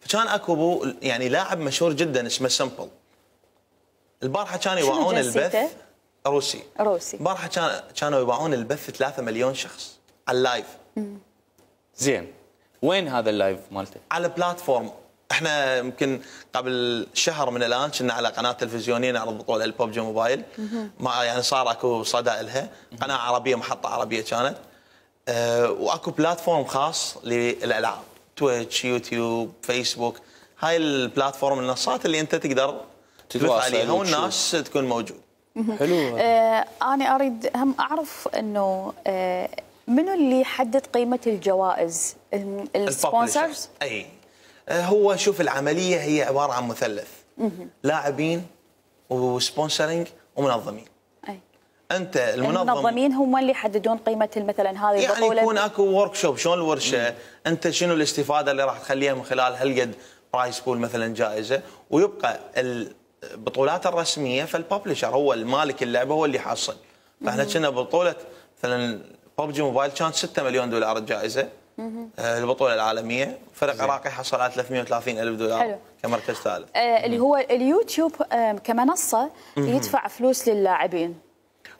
فكان اكو يعني لاعب مشهور جدا اسمه سمبل. البارحه كانوا يباعون البث روسي. البارحه كانوا يباعون البث 3 مليون شخص على اللايف. زين وين هذا اللايف مالته؟ على بلاتفورم، احنا يمكن قبل شهر من الان كنا على قناه تلفزيونيه نعرض بطوله البوبجي موبايل، ما يعني صار اكو صدى لها، قناه عربيه محطه عربيه كانت، واكو بلاتفورم خاص للالعاب، تويتش، يوتيوب، فيسبوك، هاي البلاتفورم المنصات اللي انت تقدر تبث عليها والناس تكون موجود. حلو. انا اريد هم اعرف انه منو اللي يحدد قيمه الجوائز؟ السبونسرز؟ اي هو شوف العمليه هي عباره عن مثلث لاعبين وسبونسرنج ومنظمين. اي انت المنظمين هم اللي يحددون قيمه مثلا هذه البطوله، يعني يكون اكو ورك شوب شلون الورشه، انت شنو الاستفاده اللي راح تخليها من خلال هالقد برايس بول مثلا جائزه، ويبقى البطولات الرسميه فالببلشر هو المالك اللعبه هو اللي حاصل. فاحنا كنا بطوله مثلا ببجي موبايل كانت 6 مليون دولار الجائزه البطوله العالميه، فريق عراقي حصل على 330 الف دولار. حلو. كمركز ثالث. اللي هو اليوتيوب كمنصه يدفع فلوس للاعبين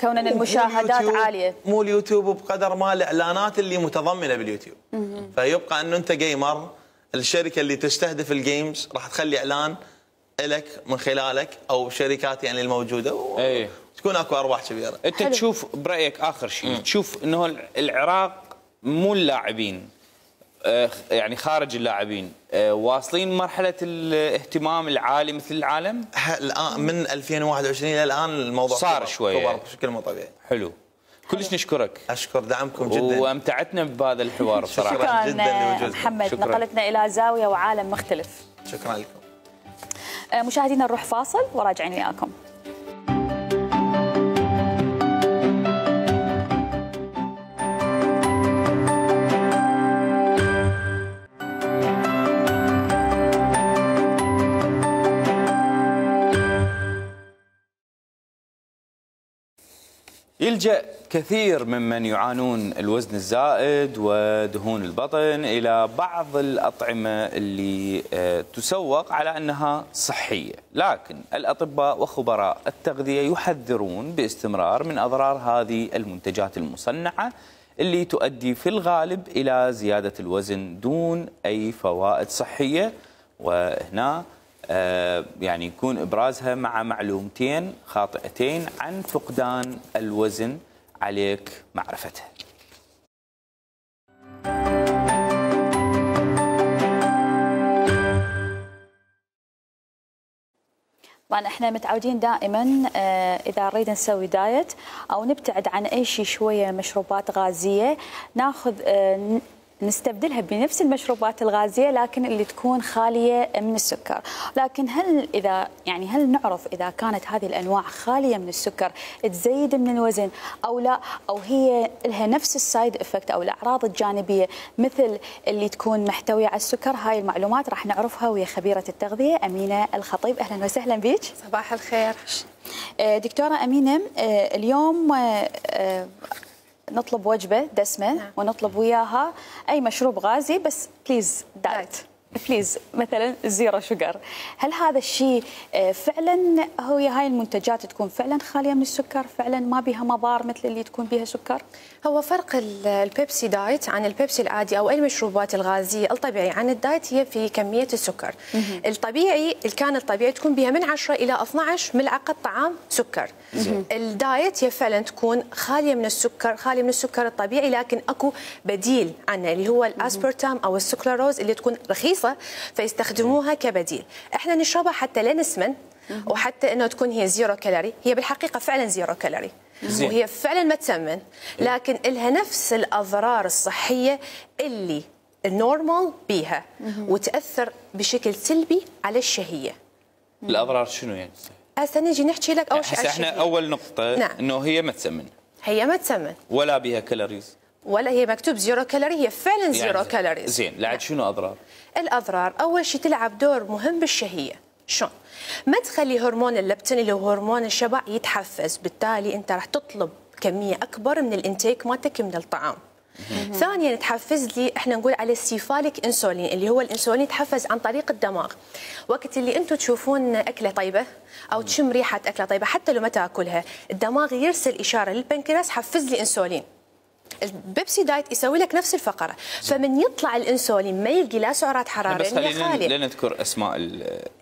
كونا المشاهدات عاليه، مو اليوتيوب بقدر ما الاعلانات اللي متضمنه باليوتيوب. فيبقى انه انت جيمر، الشركه اللي تستهدف الجيمز راح تخلي اعلان لك من خلالك او شركات يعني الموجوده، تكون اكو ارباح كبيره. انت تشوف برايك اخر شيء تشوف انه العراق مو اللاعبين يعني خارج اللاعبين واصلين مرحله الاهتمام العالي مثل العالم؟ الان من 2021 الى الان الموضوع صار شويه كبر بشكل مو طبيعي. حلو، كلش نشكرك. اشكر دعمكم جدا وامتعتنا بهذا الحوار بصراحه. شكرا جدا لوجودكم محمد، نقلتنا الى زاويه وعالم مختلف. شكرا لكم مشاهدينا، نروح فاصل وراجعين وياكم. يلجأ كثير ممن يعانون الوزن الزائد ودهون البطن إلى بعض الأطعمة اللي تسوق على أنها صحية، لكن الأطباء وخبراء التغذية يحذرون باستمرار من أضرار هذه المنتجات المصنعة اللي تؤدي في الغالب إلى زيادة الوزن دون أي فوائد صحية، وهنا يعني يكون إبرازها مع معلومتين خاطئتين عن فقدان الوزن عليك معرفتها. طبعا احنا متعودين دائما اذا نريد نسوي دايت او نبتعد عن اي شيء شويه مشروبات غازيه ناخذ نستبدلها بنفس المشروبات الغازية لكن اللي تكون خالية من السكر، لكن هل نعرف إذا كانت هذه الأنواع خالية من السكر تزيد من الوزن أو لا، أو هي لها نفس السايد إفكت أو الأعراض الجانبية مثل اللي تكون محتوية على السكر؟ هاي المعلومات راح نعرفها ويا خبيرة التغذية أمينة الخطيب. أهلا وسهلا بك. صباح الخير دكتورة أمينة. اليوم نطلب وجبة دسمة ونطلب وياها أي مشروب غازي، بس بليز دايت، بليز مثلا زيرو شوجر. هل هذا الشيء فعلا هو هاي المنتجات تكون فعلا خالية من السكر، فعلا ما بها مضار مثل اللي تكون بها سكر؟ هو فرق البيبسي دايت عن البيبسي العادي او اي المشروبات الغازيه الطبيعي عن الدايت هي في كميه السكر. الطبيعي الكان الطبيعي تكون بها من 10 الى 12 ملعقه طعام سكر. الدايت هي فعلا تكون خاليه من السكر، خاليه من السكر الطبيعي، لكن اكو بديل عنه اللي هو الاسبرتام او السكلاروز اللي تكون رخيصه فيستخدموها كبديل. احنا نشربها حتى لا نسمن وحتى انه تكون هي زيرو كالوري، هي بالحقيقه فعلا زيرو كالوري. وهي فعلا ما تسمن، لكن لها نفس الأضرار الصحية اللي النورمال بيها وتأثر بشكل سلبي على الشهية. الأضرار شنو يعني؟ هسه نجي نحكي لك أول شيء. احنا أول نقطة إنه هي ما تسمن. هي ما تسمن ولا بها كالوريز ولا هي مكتوب زيرو كالوري، هي فعلا زيرو يعني كالوري. زين لعد شنو اضرار؟ الاضرار اول شيء تلعب دور مهم بالشهيه، شلون؟ ما تخلي هرمون اللبتين اللي هو هرمون الشبع يتحفز، بالتالي انت راح تطلب كميه اكبر من الانتيك مالتك من الطعام. ثانيا تحفز لي احنا نقول على السيفاليك انسولين، اللي هو الانسولين يتحفز عن طريق الدماغ. وقت اللي انتم تشوفون اكله طيبه او تشم ريحه اكله طيبه حتى لو ما تاكلها، الدماغ يرسل اشاره للبنكرياس حفز لي انسولين. البيبسي دايت يسوي لك نفس الفقره، فمن يطلع الانسولين ما يلقي لا سعرات حراريه، هي خاليه. لا نذكر اسماء،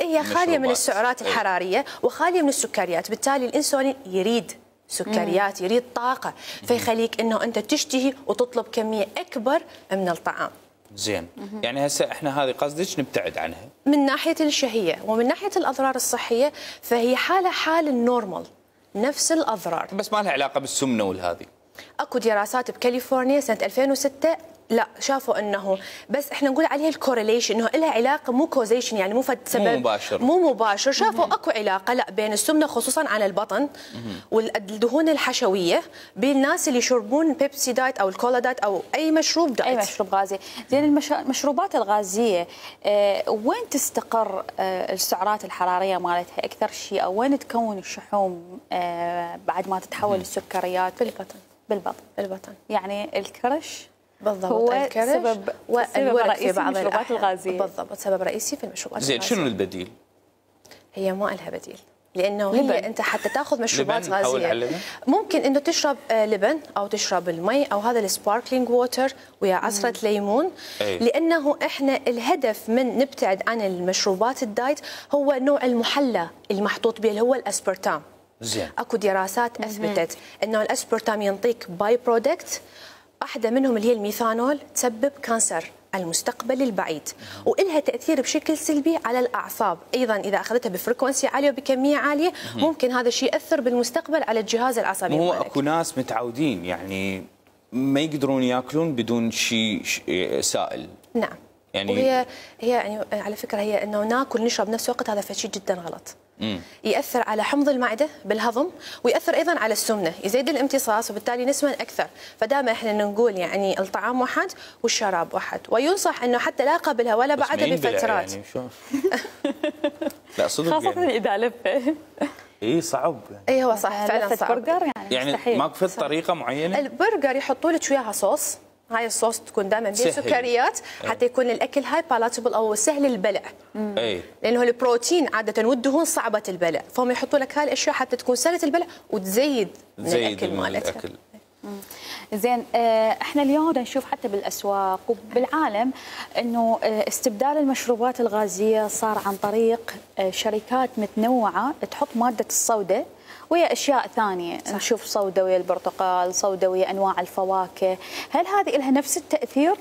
هي خاليه من السعرات الحراريه وخاليه من السكريات، بالتالي الانسولين يريد سكريات، يريد طاقه، فيخليك انه انت تشتهي وتطلب كميه اكبر من الطعام. زين، يعني هسه احنا هذه قصدك نبتعد عنها من ناحيه الشهيه، ومن ناحيه الاضرار الصحيه فهي حاله حال النورمال، نفس الاضرار بس ما لها علاقه بالسمنه والهذه. اكو دراسات بكاليفورنيا سنه 2006 لا شافوا انه بس احنا نقول عليها الكورليشن، انه لها علاقه مو كوزيشن، يعني مو فد سبب، مو مباشر شافوا اكو علاقه لا بين السمنه خصوصا على البطن والدهون الحشويه بالناس اللي يشربون بيبسي دايت او الكولا دايت او اي مشروب دايت، اي مشروب غازي. زين المشروبات الغازيه وين تستقر السعرات الحراريه مالتها اكثر شيء، او وين تكون الشحوم بعد ما تتحول للسكريات؟ بالبطن يعني الكرش بالضبط، هو الكرش سبب والورق في بعض المشروبات الغازيه، بالضبط سبب رئيسي في المشروبات الغازيه. زين شنو البديل؟ هي ما لها بديل، لانه لبن. هي انت حتى تاخذ مشروبات غازيه ممكن انه تشرب لبن او تشرب المي او هذا السباركلينج ووتر ويا عصره ليمون، لانه احنا الهدف من نبتعد عن المشروبات الدايت هو نوع المحلى المحطوط به اللي هو الاسبرتام. زين اكو دراسات اثبتت انه الاسبرتام ينطيك باي برودكت، واحدة منهم اللي هي الميثانول، تسبب كانسر المستقبل البعيد، وإلها تأثير بشكل سلبي على الأعصاب، أيضا إذا أخذتها بفريكونسي عالية وبكمية عالية ممكن هذا الشيء يأثر بالمستقبل على الجهاز العصبي. هو أكو ناس متعودين يعني ما يقدرون يأكلون بدون شيء سائل. نعم يعني هي يعني على فكرة هي أنه ناكل نشرب نفس الوقت، هذا فشيء جدا غلط. يأثر على حمض المعدة بالهضم، ويأثر أيضا على السمنة، يزيد الامتصاص وبالتالي نسمن أكثر. فدائما إحنا نقول يعني الطعام واحد والشراب واحد، وينصح أنه حتى لا قبلها ولا بعدها بفترات. يعني شوف لا صدق خاصة يعني. إذا لفة اي صعب يعني. اي هو صح فعلا صعب. يعني ماكو طريقة معينة؟ البرجر يحطوا لك وياها صوص، هاي الصوص تكون دائما فيها سكريات حتى يكون الاكل هاي بالاتبل او سهل البلع، لانه البروتين عاده والدهون صعبه البلع، فهم يحطوا لك هاي الاشياء حتى تكون سهله البلع وتزيد من الاكل مالتها. زين احنا اليوم نشوف حتى بالاسواق وبالعالم انه استبدال المشروبات الغازيه صار عن طريق شركات متنوعه تحط ماده الصودا ويا اشياء ثانيه، صح. نشوف صودا ويا البرتقال، صودا ويا انواع الفواكه، هل هذه لها نفس التاثير؟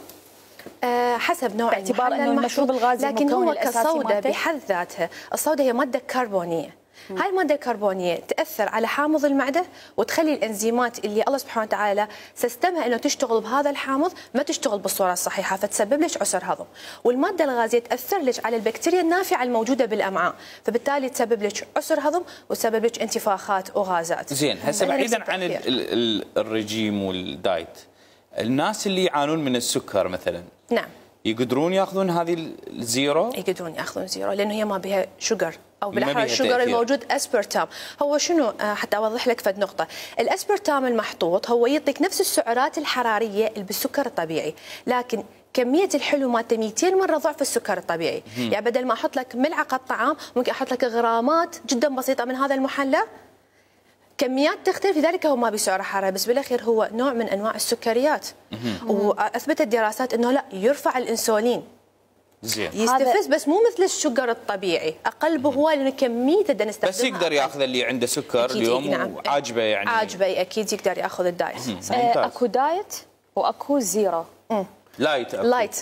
حسب نوع، باعتبار انه المشروب الغازي لكن هو كصودا بحد ذاتها، الصودا هي ماده كربونيه، هاي الماده الكربونيه تاثر على حامض المعده وتخلي الانزيمات اللي الله سبحانه وتعالى سيستمها انه تشتغل بهذا الحامض ما تشتغل بالصوره الصحيحه، فتسبب لك عسر هضم، والماده الغازيه تاثر لك على البكتيريا النافعه الموجوده بالامعاء، فبالتالي تسبب لك عسر هضم وتسبب لك انتفاخات وغازات. زين هسه بعيدا عن الرجيم والدايت، الناس اللي يعانون من السكر مثلا، نعم، يقدرون ياخذون هذه الزيرو؟ يقدرون ياخذون زيرو لانه هي ما بها شجر، او بالاحرى الشجر الموجود اسبرتام. هو شنو حتى اوضح لك فد نقطه، الاسبرتام المحطوط هو يعطيك نفس السعرات الحراريه اللي بالسكر الطبيعي، لكن كميه الحلو مالته 200 مره ضعف السكر الطبيعي، يعني بدل ما احط لك ملعقه طعام ممكن احط لك غرامات جدا بسيطه من هذا المحلى، كميات تختلف، لذلك هو ما بسعر حراري، بس بالاخير هو نوع من انواع السكريات، واثبتت الدراسات انه لا يرفع الانسولين. زين يستفز بس مو مثل السكر الطبيعي، اقل بهواي لان كميته بدنا نستخدمها، بس يقدر ياخذ اللي عنده سكر اليوم. نعم. وعاجبه يعني عاجبه اكيد يقدر ياخذ الدايت. اكو دايت واكو زيرو. لايت أكو. لايت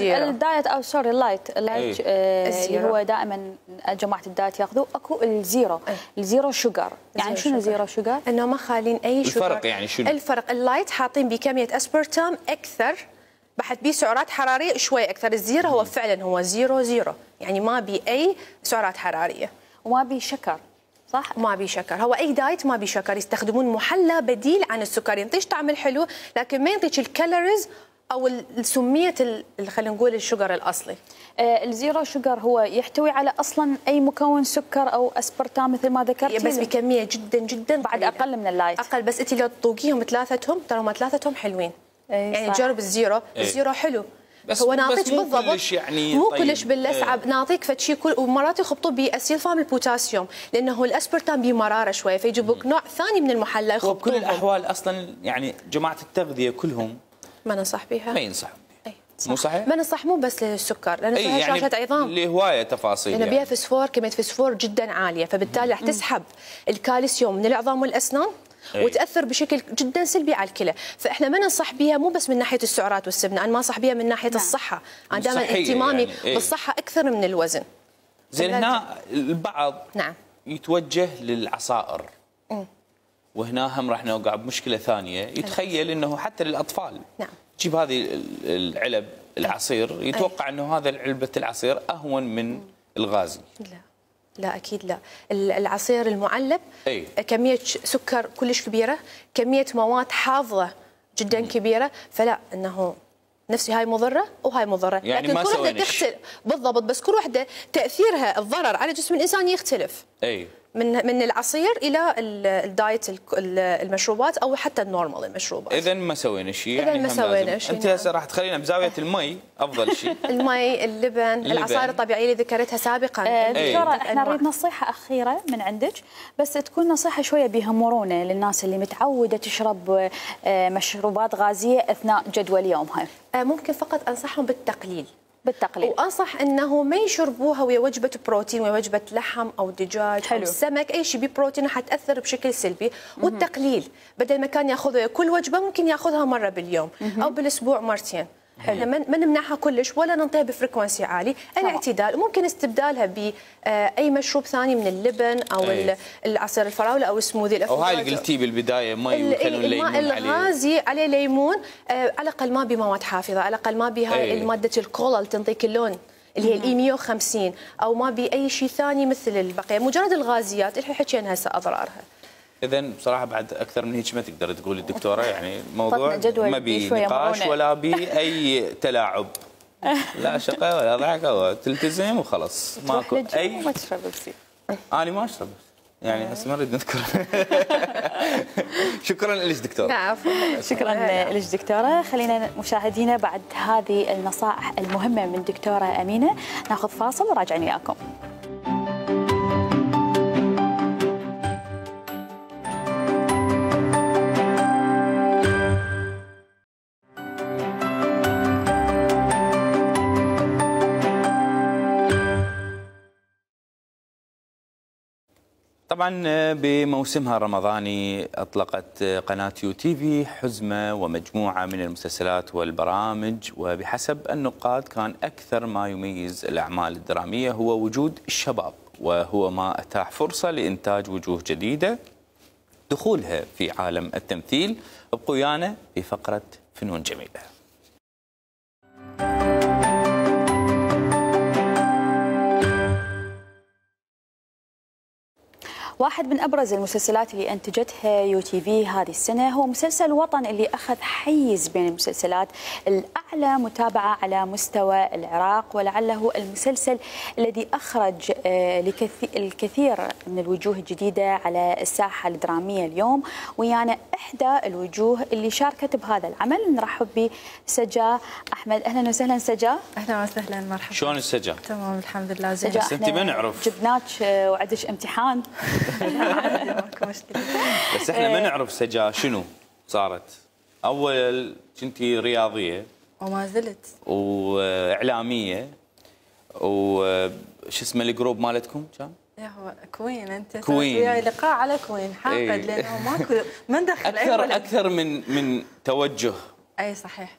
الدايت او سوري اللايت اللي هو دائما جماعه الدايت ياخذوه، اكو الزيرو. الزيرو شوجر، يعني شنو زيرو شوجر؟ انه ما خالين اي شوجر. الفرق يعني شنو؟ الفرق اللايت حاطين بكميه اسبرتام اكثر بحت بيه سعرات حراريه شوي اكثر، الزيرو هو فعلا هو زيرو يعني ما بي اي سعرات حراريه وما بي شكر. صح؟ ما بيشكر، هو اي دايت ما بيشكر، يستخدمون محلى بديل عن السكر، ينطيش طعم الحلو لكن ما ينطيش الكالوريز او سميه خلينا نقول الشجر الاصلي. الزيرو شوجر هو يحتوي على اصلا اي مكون سكر او اسبرتام مثل ما ذكرتي، بس بكميه جدا جدا بعد قليلة. اقل من اللايت، اقل، بس انت لو تطوقيهم ثلاثتهم ترى هم ثلاثتهم حلوين. يعني جرب الزيرو، الزيرو حلو بس هو ناطيك بالضبط، يعني مو كلش باللسعب، ناطيك فشي كل، ومرات يخبطوا باسيلفام البوتاسيوم لانه الاسبرتام بمراره شويه، فيجيبوك نوع ثاني من المحلى يخبطوهم. وبكل الاحوال اصلا يعني جماعه التغذيه كلهم ما ننصح بها، ما ينصح، مو صحيح؟ ما ننصح، مو بس للسكر لانه فيها يعني شاشة عظام، لهواية تفاصيل لانه بيها فسفور، كمية فسفور جدا عالية، فبالتالي رح تسحب الكالسيوم من العظام والاسنان وتاثر بشكل جدا سلبي على الكلى، فاحنا ما ننصح بها مو بس من ناحيه السعرات والسمنه، انا ما انصح بها من ناحيه الصحه، انا دائما اهتمامي بالصحه اكثر من الوزن. زين هنا البعض يتوجه للعصائر، وهنا هم راح نوقع بمشكله ثانيه، يتخيل انه حتى للاطفال تجيب هذه العلب العصير، يتوقع انه هذا علبه العصير اهون من الغازي. لا اكيد لا، العصير المعلب كميه سكر كلش كبيره، كميه مواد حافظه جدا كبيره، فلا انه نفسي هاي مضره وهاي مضره، يعني لكن كل وحده تختلف بالضبط، بس كل وحده تاثيرها الضرر على جسم الانسان يختلف. من العصير الى الدايت المشروبات او حتى النورمال المشروبات. اذا ما سوينا شيء، يعني اذا ما سوينا شيء. انت هسه راح تخلينا بزاويه المي افضل شيء. المي، اللبن، العصائر الطبيعيه اللي ذكرتها سابقا. دكتوره احنا نريد نصيحه اخيره من عندك، بس تكون نصيحه شويه بها مرونه للناس اللي متعوده تشرب مشروبات غازيه اثناء جدول يومها. ممكن فقط انصحهم بالتقليل، وانصح انه ما يشربوها ويا وجبه بروتين، ويا وجبه لحم او دجاج او سمك، اي شيء ببروتين حتاثر بشكل سلبي، والتقليل بدل ما كان ياخذها كل وجبه ممكن ياخذها مره باليوم او بالاسبوع مرتين. احنا ما نمنعها كلش ولا ننطيها بفريكونسي عالي، الاعتدال، وممكن استبدالها باي مشروب ثاني من اللبن او العصير الفراوله او السموذي الافضل. وهاي اللي قلتيه بالبدايه، ماي ويخلون ليمون عليه، الغازي عليه ليمون، على الاقل ما بمواد حافظه، على الاقل ما بهاي الماده الكولا اللي تنطيك اللون اللي هي الاي 150، او ما باي شيء ثاني مثل البقيه، مجرد الغازيات اللي حكينا هسه اضرارها. إذا بصراحة بعد أكثر من هيك ما تقدر تقول الدكتورة، يعني الموضوع ما بي نقاش ولا بي أي تلاعب، لا شقة ولا ضحك، هو تلتزم وخلص، ماكو أي. ما تشرب بسي. أنا ما أشرب، يعني هسه ما نريد نذكر. شكرا لك دكتورة. نعم شكرا لك دكتورة. خلينا مشاهدينا بعد هذه النصائح المهمة من دكتورة أمينة ناخذ فاصل وراجعين وياكم. طبعا بموسمها الرمضاني أطلقت قناة يوتيوب حزمة ومجموعة من المسلسلات والبرامج، وبحسب النقاد كان أكثر ما يميز الأعمال الدرامية هو وجود الشباب، وهو ما أتاح فرصة لإنتاج وجوه جديدة دخولها في عالم التمثيل. ابقوا ويانا في فقرة فنون جميلة. واحد من أبرز المسلسلات اللي أنتجتها يوتيوب هذه السنة هو مسلسل وطن، اللي أخذ حيز بين المسلسلات الأعلى متابعة على مستوى العراق، ولعله المسلسل الذي أخرج الكثير من الوجوه الجديدة على الساحة الدرامية اليوم. ويانا إحدى الوجوه اللي شاركت بهذا العمل، نرحب بسجا أحمد. أهلا وسهلا سجا. أهلا وسهلا، مرحبا. شلون سجا؟ تمام الحمد لله. سجا بس أنت ما نعرف، جبناك وعدش امتحان. بس احنا ما نعرف سجا شنو صارت. اول كنتي رياضيه وما زلت، واعلاميه، وش اسمه الجروب مالتكم كان؟ يا هو كوين. انت سويتي لقاء على كوين، حاقد لانه ماكو ما ندخل اكثر من توجه. اي صحيح.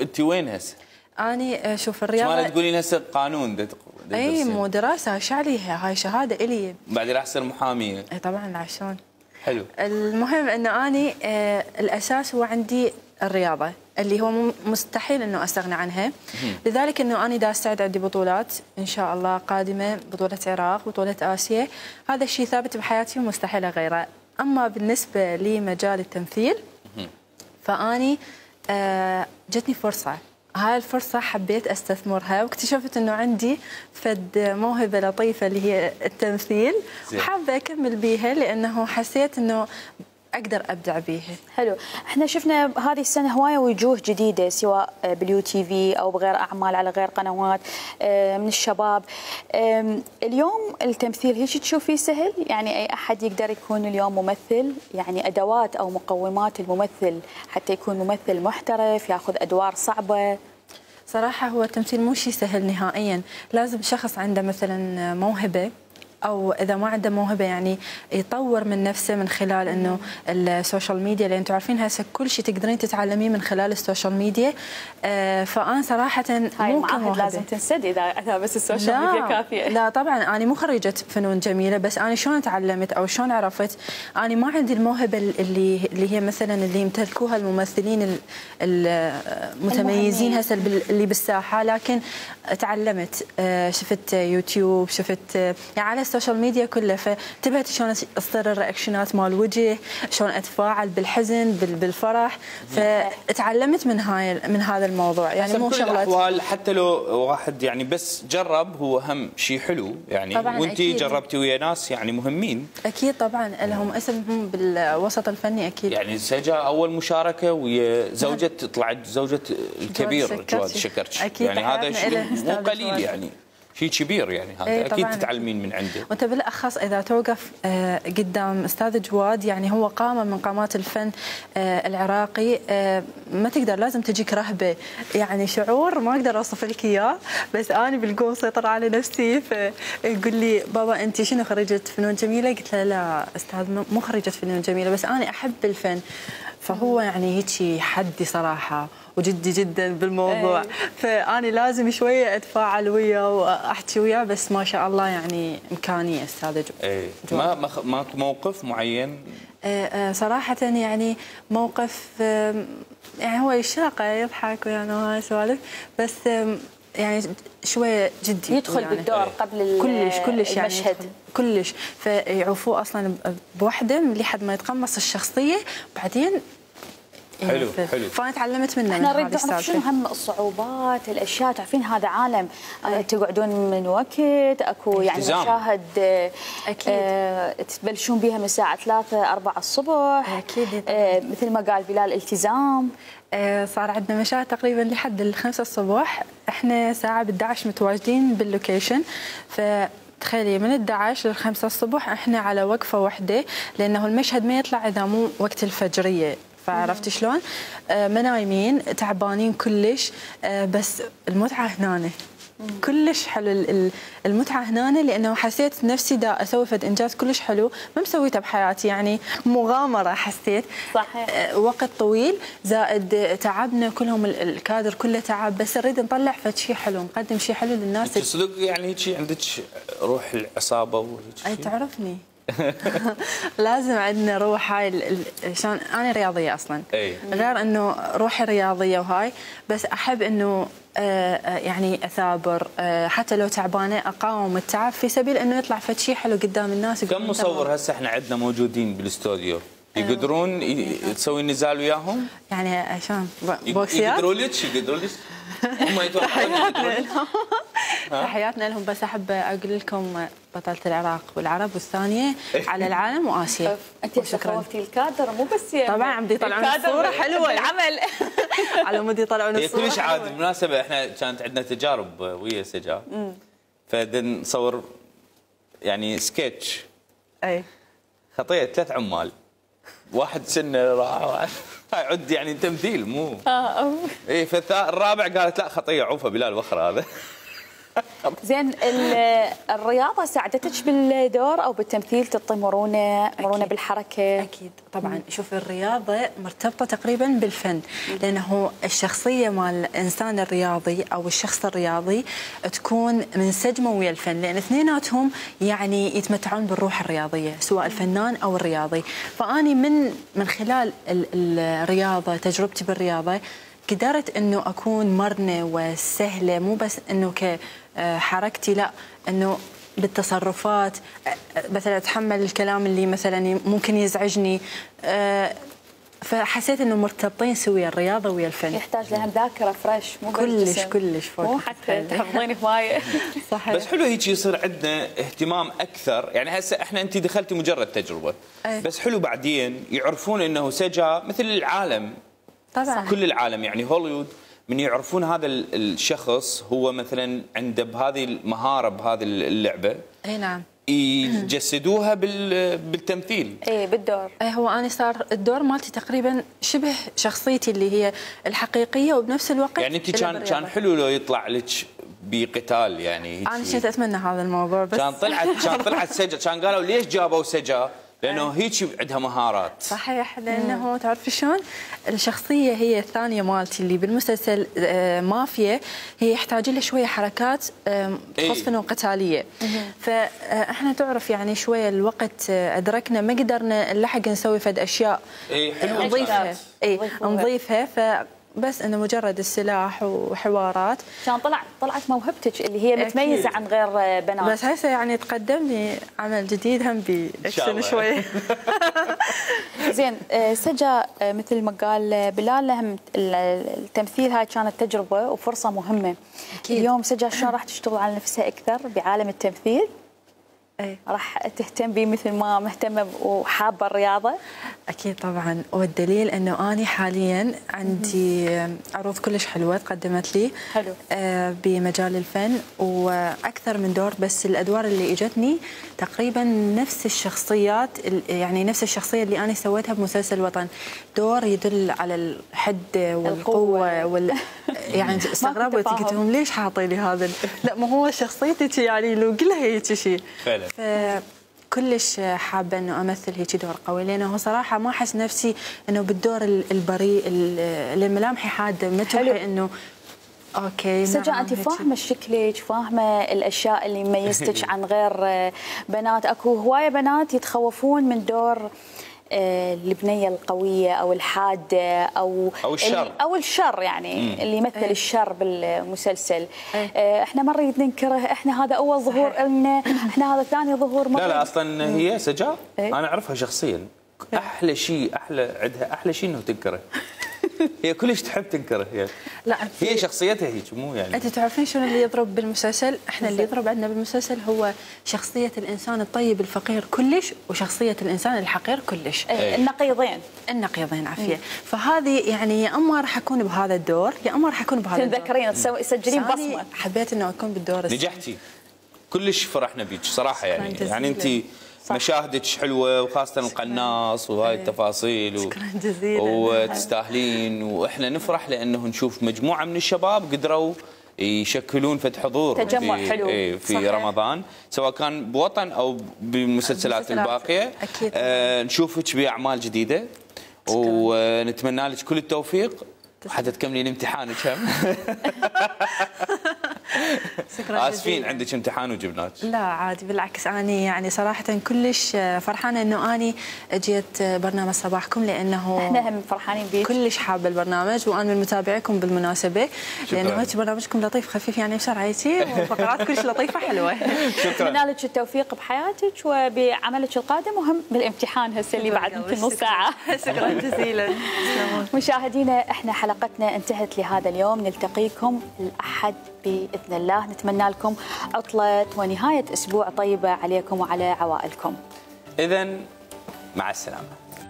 انت وين هسه؟ اني شوف الرياضه ما تقولين هسه قانون اي مو دراسه، ايش عليها هاي شهاده الي، بعدين راح اصير محاميه. اي طبعا، عشان حلو. المهم انه اني الاساس هو عندي الرياضة اللي هو مستحيل أنه أستغنى عنها. لذلك أنه أنا دا أستعد عندي بطولات إن شاء الله قادمة، بطولة عراق، بطولة آسيا، هذا الشيء ثابت بحياتي ومستحيل أغيره. أما بالنسبة لمجال التمثيل فأني جتني فرصة، هاي الفرصة حبيت أستثمرها واكتشفت أنه عندي فد موهبة لطيفة اللي هي التمثيل، وحابة أكمل بيها لأنه حسيت أنه أقدر أبدع بيها. حلو، احنا شفنا هذه السنة هواية وجوه جديدة سواء باليو تي في أو بغير أعمال على غير قنوات من الشباب. اليوم التمثيل هيك تشوفيه سهل؟ يعني أي أحد يقدر يكون اليوم ممثل؟ يعني أدوات أو مقومات الممثل حتى يكون ممثل محترف يأخذ أدوار صعبة؟ صراحة هو التمثيل مو شيء سهل نهائيا، لازم شخص عنده مثلا موهبة، أو إذا ما عنده موهبة يعني يطور من نفسه من خلال أنه السوشيال ميديا، لأن أنتم عارفين هسه كل شيء تقدرين تتعلميه من خلال السوشيال ميديا. فأنا صراحة مو كموهبة لازم تنسد إذا بس السوشيال ميديا كافية. لا طبعا أنا مو خريجة فنون جميلة، بس أنا شلون تعلمت أو شلون عرفت، أنا ما عندي الموهبة اللي هي مثلا اللي يمتلكوها الممثلين المتميزين هسه اللي بالساحة، لكن تعلمت، شفت يوتيوب، شفت يعني على السوشيال ميديا كله، فانتبهت شلون اصدر الرياكشنات مال وجه، شلون اتفاعل بالحزن بالفرح، فتعلمت من هذا الموضوع. يعني مو شغله حتى لو واحد يعني بس جرب، هو هم شيء حلو يعني، وانت جربتي ويا ناس يعني مهمين. اكيد طبعا لهم اسمهم بالوسط الفني اكيد. يعني سجا اول مشاركه ويا زوجة، طلعت زوجة الكبير جواد شكرتش، يعني هذا شيء مو قليل يعني، شيء كبير يعني هذا. أكيد طبعاً تتعلمين من عنده، وأنت بالأخص إذا توقف قدام أستاذ جواد، يعني هو قامة من قامات الفن العراقي، ما تقدر، لازم تجيك رهبة، يعني شعور ما أقدر أوصف لك إياه، بس أنا بالقوم سيطر على نفسي. فيقول لي بابا أنت شنو خريجة فنون جميلة؟ قلت له لا أستاذ مو خريجة فنون جميلة، بس أنا أحب الفن. فهو يعني هيك حدي صراحة وجدي جدا بالموضوع، فأني لازم شوية أتفاعل وياه وأحكي وياه، بس ما شاء الله يعني إمكانية أستاذ جواد. ما موقف معين؟ صراحة يعني موقف يعني هو يشاقه يضحك ويعني وهاي السوالف، بس يعني شوية جدي يدخل يعني بالدور قبل كلش يعني المشهد كلش، فيعوفوه أصلا بوحده لحد ما يتقمص الشخصية بعدين. حلو حلو، فانا تعلمت منه. احنا نريد نعرف شنو هم الصعوبات، الاشياء، تعرفين هذا عالم تقعدون من وقت، اكو يعني مشاهد اكيد تبلشون بها من الساعه 3 4 الصبح اكيد. مثل ما قال بلال التزام، صار عندنا مشاهد تقريبا لحد الخمسة الصبح، احنا ساعه ب11 متواجدين باللوكيشن، ف تخيلي من 11 للخمسة الصبح احنا على وقفه واحده، لانه المشهد ما يطلع اذا مو وقت الفجريه. عرفتي شلون؟ منايمين تعبانين كلش، بس المتعه هنا كلش حلو، المتعه هنا، لانه حسيت نفسي دا اسوي فد انجاز كلش حلو ما مسويته بحياتي، يعني مغامره حسيت. صحيح، وقت طويل زائد تعبنا كلهم، الكادر كله تعب، بس نريد نطلع فد شيء حلو، نقدم شيء حلو للناس. تصدق يعني هيك عندك روح العصابه وهيك؟ اي تعرفني لازم عندنا روح هاي، عشان انا رياضيه اصلا، غير انه روحي رياضيه وهاي، بس احب انه يعني اثابر، حتى لو تعبانه اقاوم التعب في سبيل انه يطلع فد شيء حلو قدام الناس. كم مصور هسه احنا عندنا موجودين بالاستوديو يقدرون تسوي نزال وياهم؟ يعني عشان بوكسيات يقدرون لك هم يتوقعون. تحياتنا لهم، بس احب اقول لكم بطلة العراق والعرب والثانية على العالم وآسيا. انت شكرتي الكادر مو بس طبعا عم يطلعون صورة حلوة العمل على مود يطلعون الصورة. كلش عادي، بالمناسبة احنا كانت عندنا تجارب ويا سجا، فدن نصور يعني سكتش، اي خطية 3 عمال، واحد سنه راح عد يعني تمثيل مو اي، فالرابع قالت لا خطيه عوفه بلال وخر هذا زين، الرياضة ساعدتك بالدور أو بالتمثيل؟ تعطي مرونة بالحركة؟ أكيد طبعا. شوف، الرياضة مرتبطة تقريبا بالفن، لأنه الشخصية مال الإنسان الرياضي أو الشخص الرياضي تكون منسجمة ويا الفن، لأن اثنيناتهم يعني يتمتعون بالروح الرياضية سواء الفنان أو الرياضي. فأني من خلال الرياضة، تجربتي بالرياضة، قدرت أنه أكون مرنة وسهلة، مو بس أنه كحركتي، لا، أنه بالتصرفات، مثلا أتحمل الكلام اللي مثلا ممكن يزعجني. فحسيت أنه مرتبطين سويا الرياضة ويا الفن. يحتاج لها ذاكرة فريش، مو كلش فوق، مو حتى تحفظين هواية. صحيح. بس حلو هيك يصير عندنا اهتمام أكثر، يعني هسه احنا أنت دخلتي مجرد تجربة، بس حلو بعدين يعرفون أنه سجا مثل العالم طبعا. كل العالم، يعني هوليوود من يعرفون هذا الشخص هو مثلا عنده بهذه المهارة بهذه اللعبة. اي نعم، يجسدوها بالتمثيل، اي بالدور. اي هو انا صار الدور مالتي تقريبا شبه شخصيتي اللي هي الحقيقية، وبنفس الوقت يعني انت كان حلو لو يطلع لك بقتال، يعني انا كنت اتمنى هذا الموضوع، بس كان طلعت سجا، كان قالوا ليش جابوا سجا؟ لأنه هيك عندها مهارات. صحيح، لأنه تعرف شلون الشخصية هي الثانية مالتي اللي بالمسلسل مافيا، هي يحتاج لها شوية حركات خصفة وقتالية. فإحنا تعرف يعني شوية الوقت أدركنا، ما قدرنا نلحق نسوي فد أشياء نضيفها، فبس إنه مجرد السلاح وحوارات. كان طلعت موهبتك اللي هي متميزة عن غير بنات. بس هسه يعني تقدم لي عمل جديد هم بأكشن شوية. زين، سجا مثل ما قال بلال، هم التمثيل هاي كانت تجربة وفرصة مهمة. أكيد. اليوم سجا شلون راح تشتغل على نفسها أكثر بعالم التمثيل؟ راح تهتم بيه مثل ما مهتمة وحابة الرياضة؟ أكيد طبعا، والدليل أنه أنا حاليا عندي عروض كلش حلوة تقدمت لي. حلو. بمجال الفن، وأكثر من دور، بس الأدوار اللي إجتني تقريبا نفس الشخصيات، يعني نفس الشخصية اللي أنا سويتها بمسلسل وطن، دور يدل على الحد والقوة يعني استغربت قلت لهم ليش حاطي لي هذا؟ لا، ما هو شخصيتي يعني لو كلها هيك شيء. فكلش حابه انه امثل هيك دور قوي، لانه صراحه ما احس نفسي انه بالدور البريء اللي ملامحي حاده، ما توحي انه اوكي. سجا، انت فاهمه شكلك، فاهمه الاشياء اللي ميزتك عن غير بنات. اكو هوايه بنات يتخوفون من دور البنيه القويه او الحاده او الشر او الشر، يعني اللي يمثل الشر بالمسلسل. احنا ما نريد ننكره، احنا هذا اول ظهور لنا، احنا هذا ثاني ظهور. لا اصلا هي سجا انا اعرفها شخصيا، احلى شيء عندها احلى شيء انه تنكره. هي كلش تحب تنكره هي. لا، هي شخصيتها هيك، مو يعني انت تعرفين شنو اللي يضرب بالمسلسل؟ احنا اللي يضرب عندنا بالمسلسل هو شخصية الانسان الطيب الفقير كلش، وشخصية الانسان الحقير كلش. النقيضين عافية. فهذه يعني يا اما راح اكون بهذا الدور، يا اما راح اكون بهذا الدور. تذكرين تسجلين بصمة. حبيت انه اكون بالدور. نجحتي، كلش فرحنا بيك صراحة، يعني انت مشاهدك حلوه، وخاصه القناص وهاي التفاصيل. شكرا جزيلا. وتستاهلين، واحنا نفرح لانه نشوف مجموعه من الشباب قدروا يشكلون فد حضور تجمع حلو في رمضان، سواء كان بوطن او بالمسلسلات الباقيه. اكيد نشوفك باعمال جديده، ونتمنى لك كل التوفيق، حتى تكملين امتحانك هم. اسفين عندك امتحان وجبناك. لا عادي، بالعكس اني يعني صراحه كلش فرحانه انه اني اجيت برنامج صباحكم، لانه احنا هم فرحانين بيك، كلش حابه البرنامج، وانا من متابعيكم بالمناسبه، لانه هيك برنامجكم لطيف خفيف يعني بسرعتي، وفقرات كلش لطيفه حلوه. شكرا، اتمنى لك التوفيق بحياتك وبعملك القادم، وهم بالامتحان هسه اللي بعد يمكن نص ساعه. شكرا جزيلا. مشاهدينا، احنا حلقتنا انتهت لهذا اليوم، نلتقيكم الأحد بإذن الله، نتمنى لكم عطلة ونهاية أسبوع طيبة عليكم وعلى عوائلكم. إذن مع السلامة.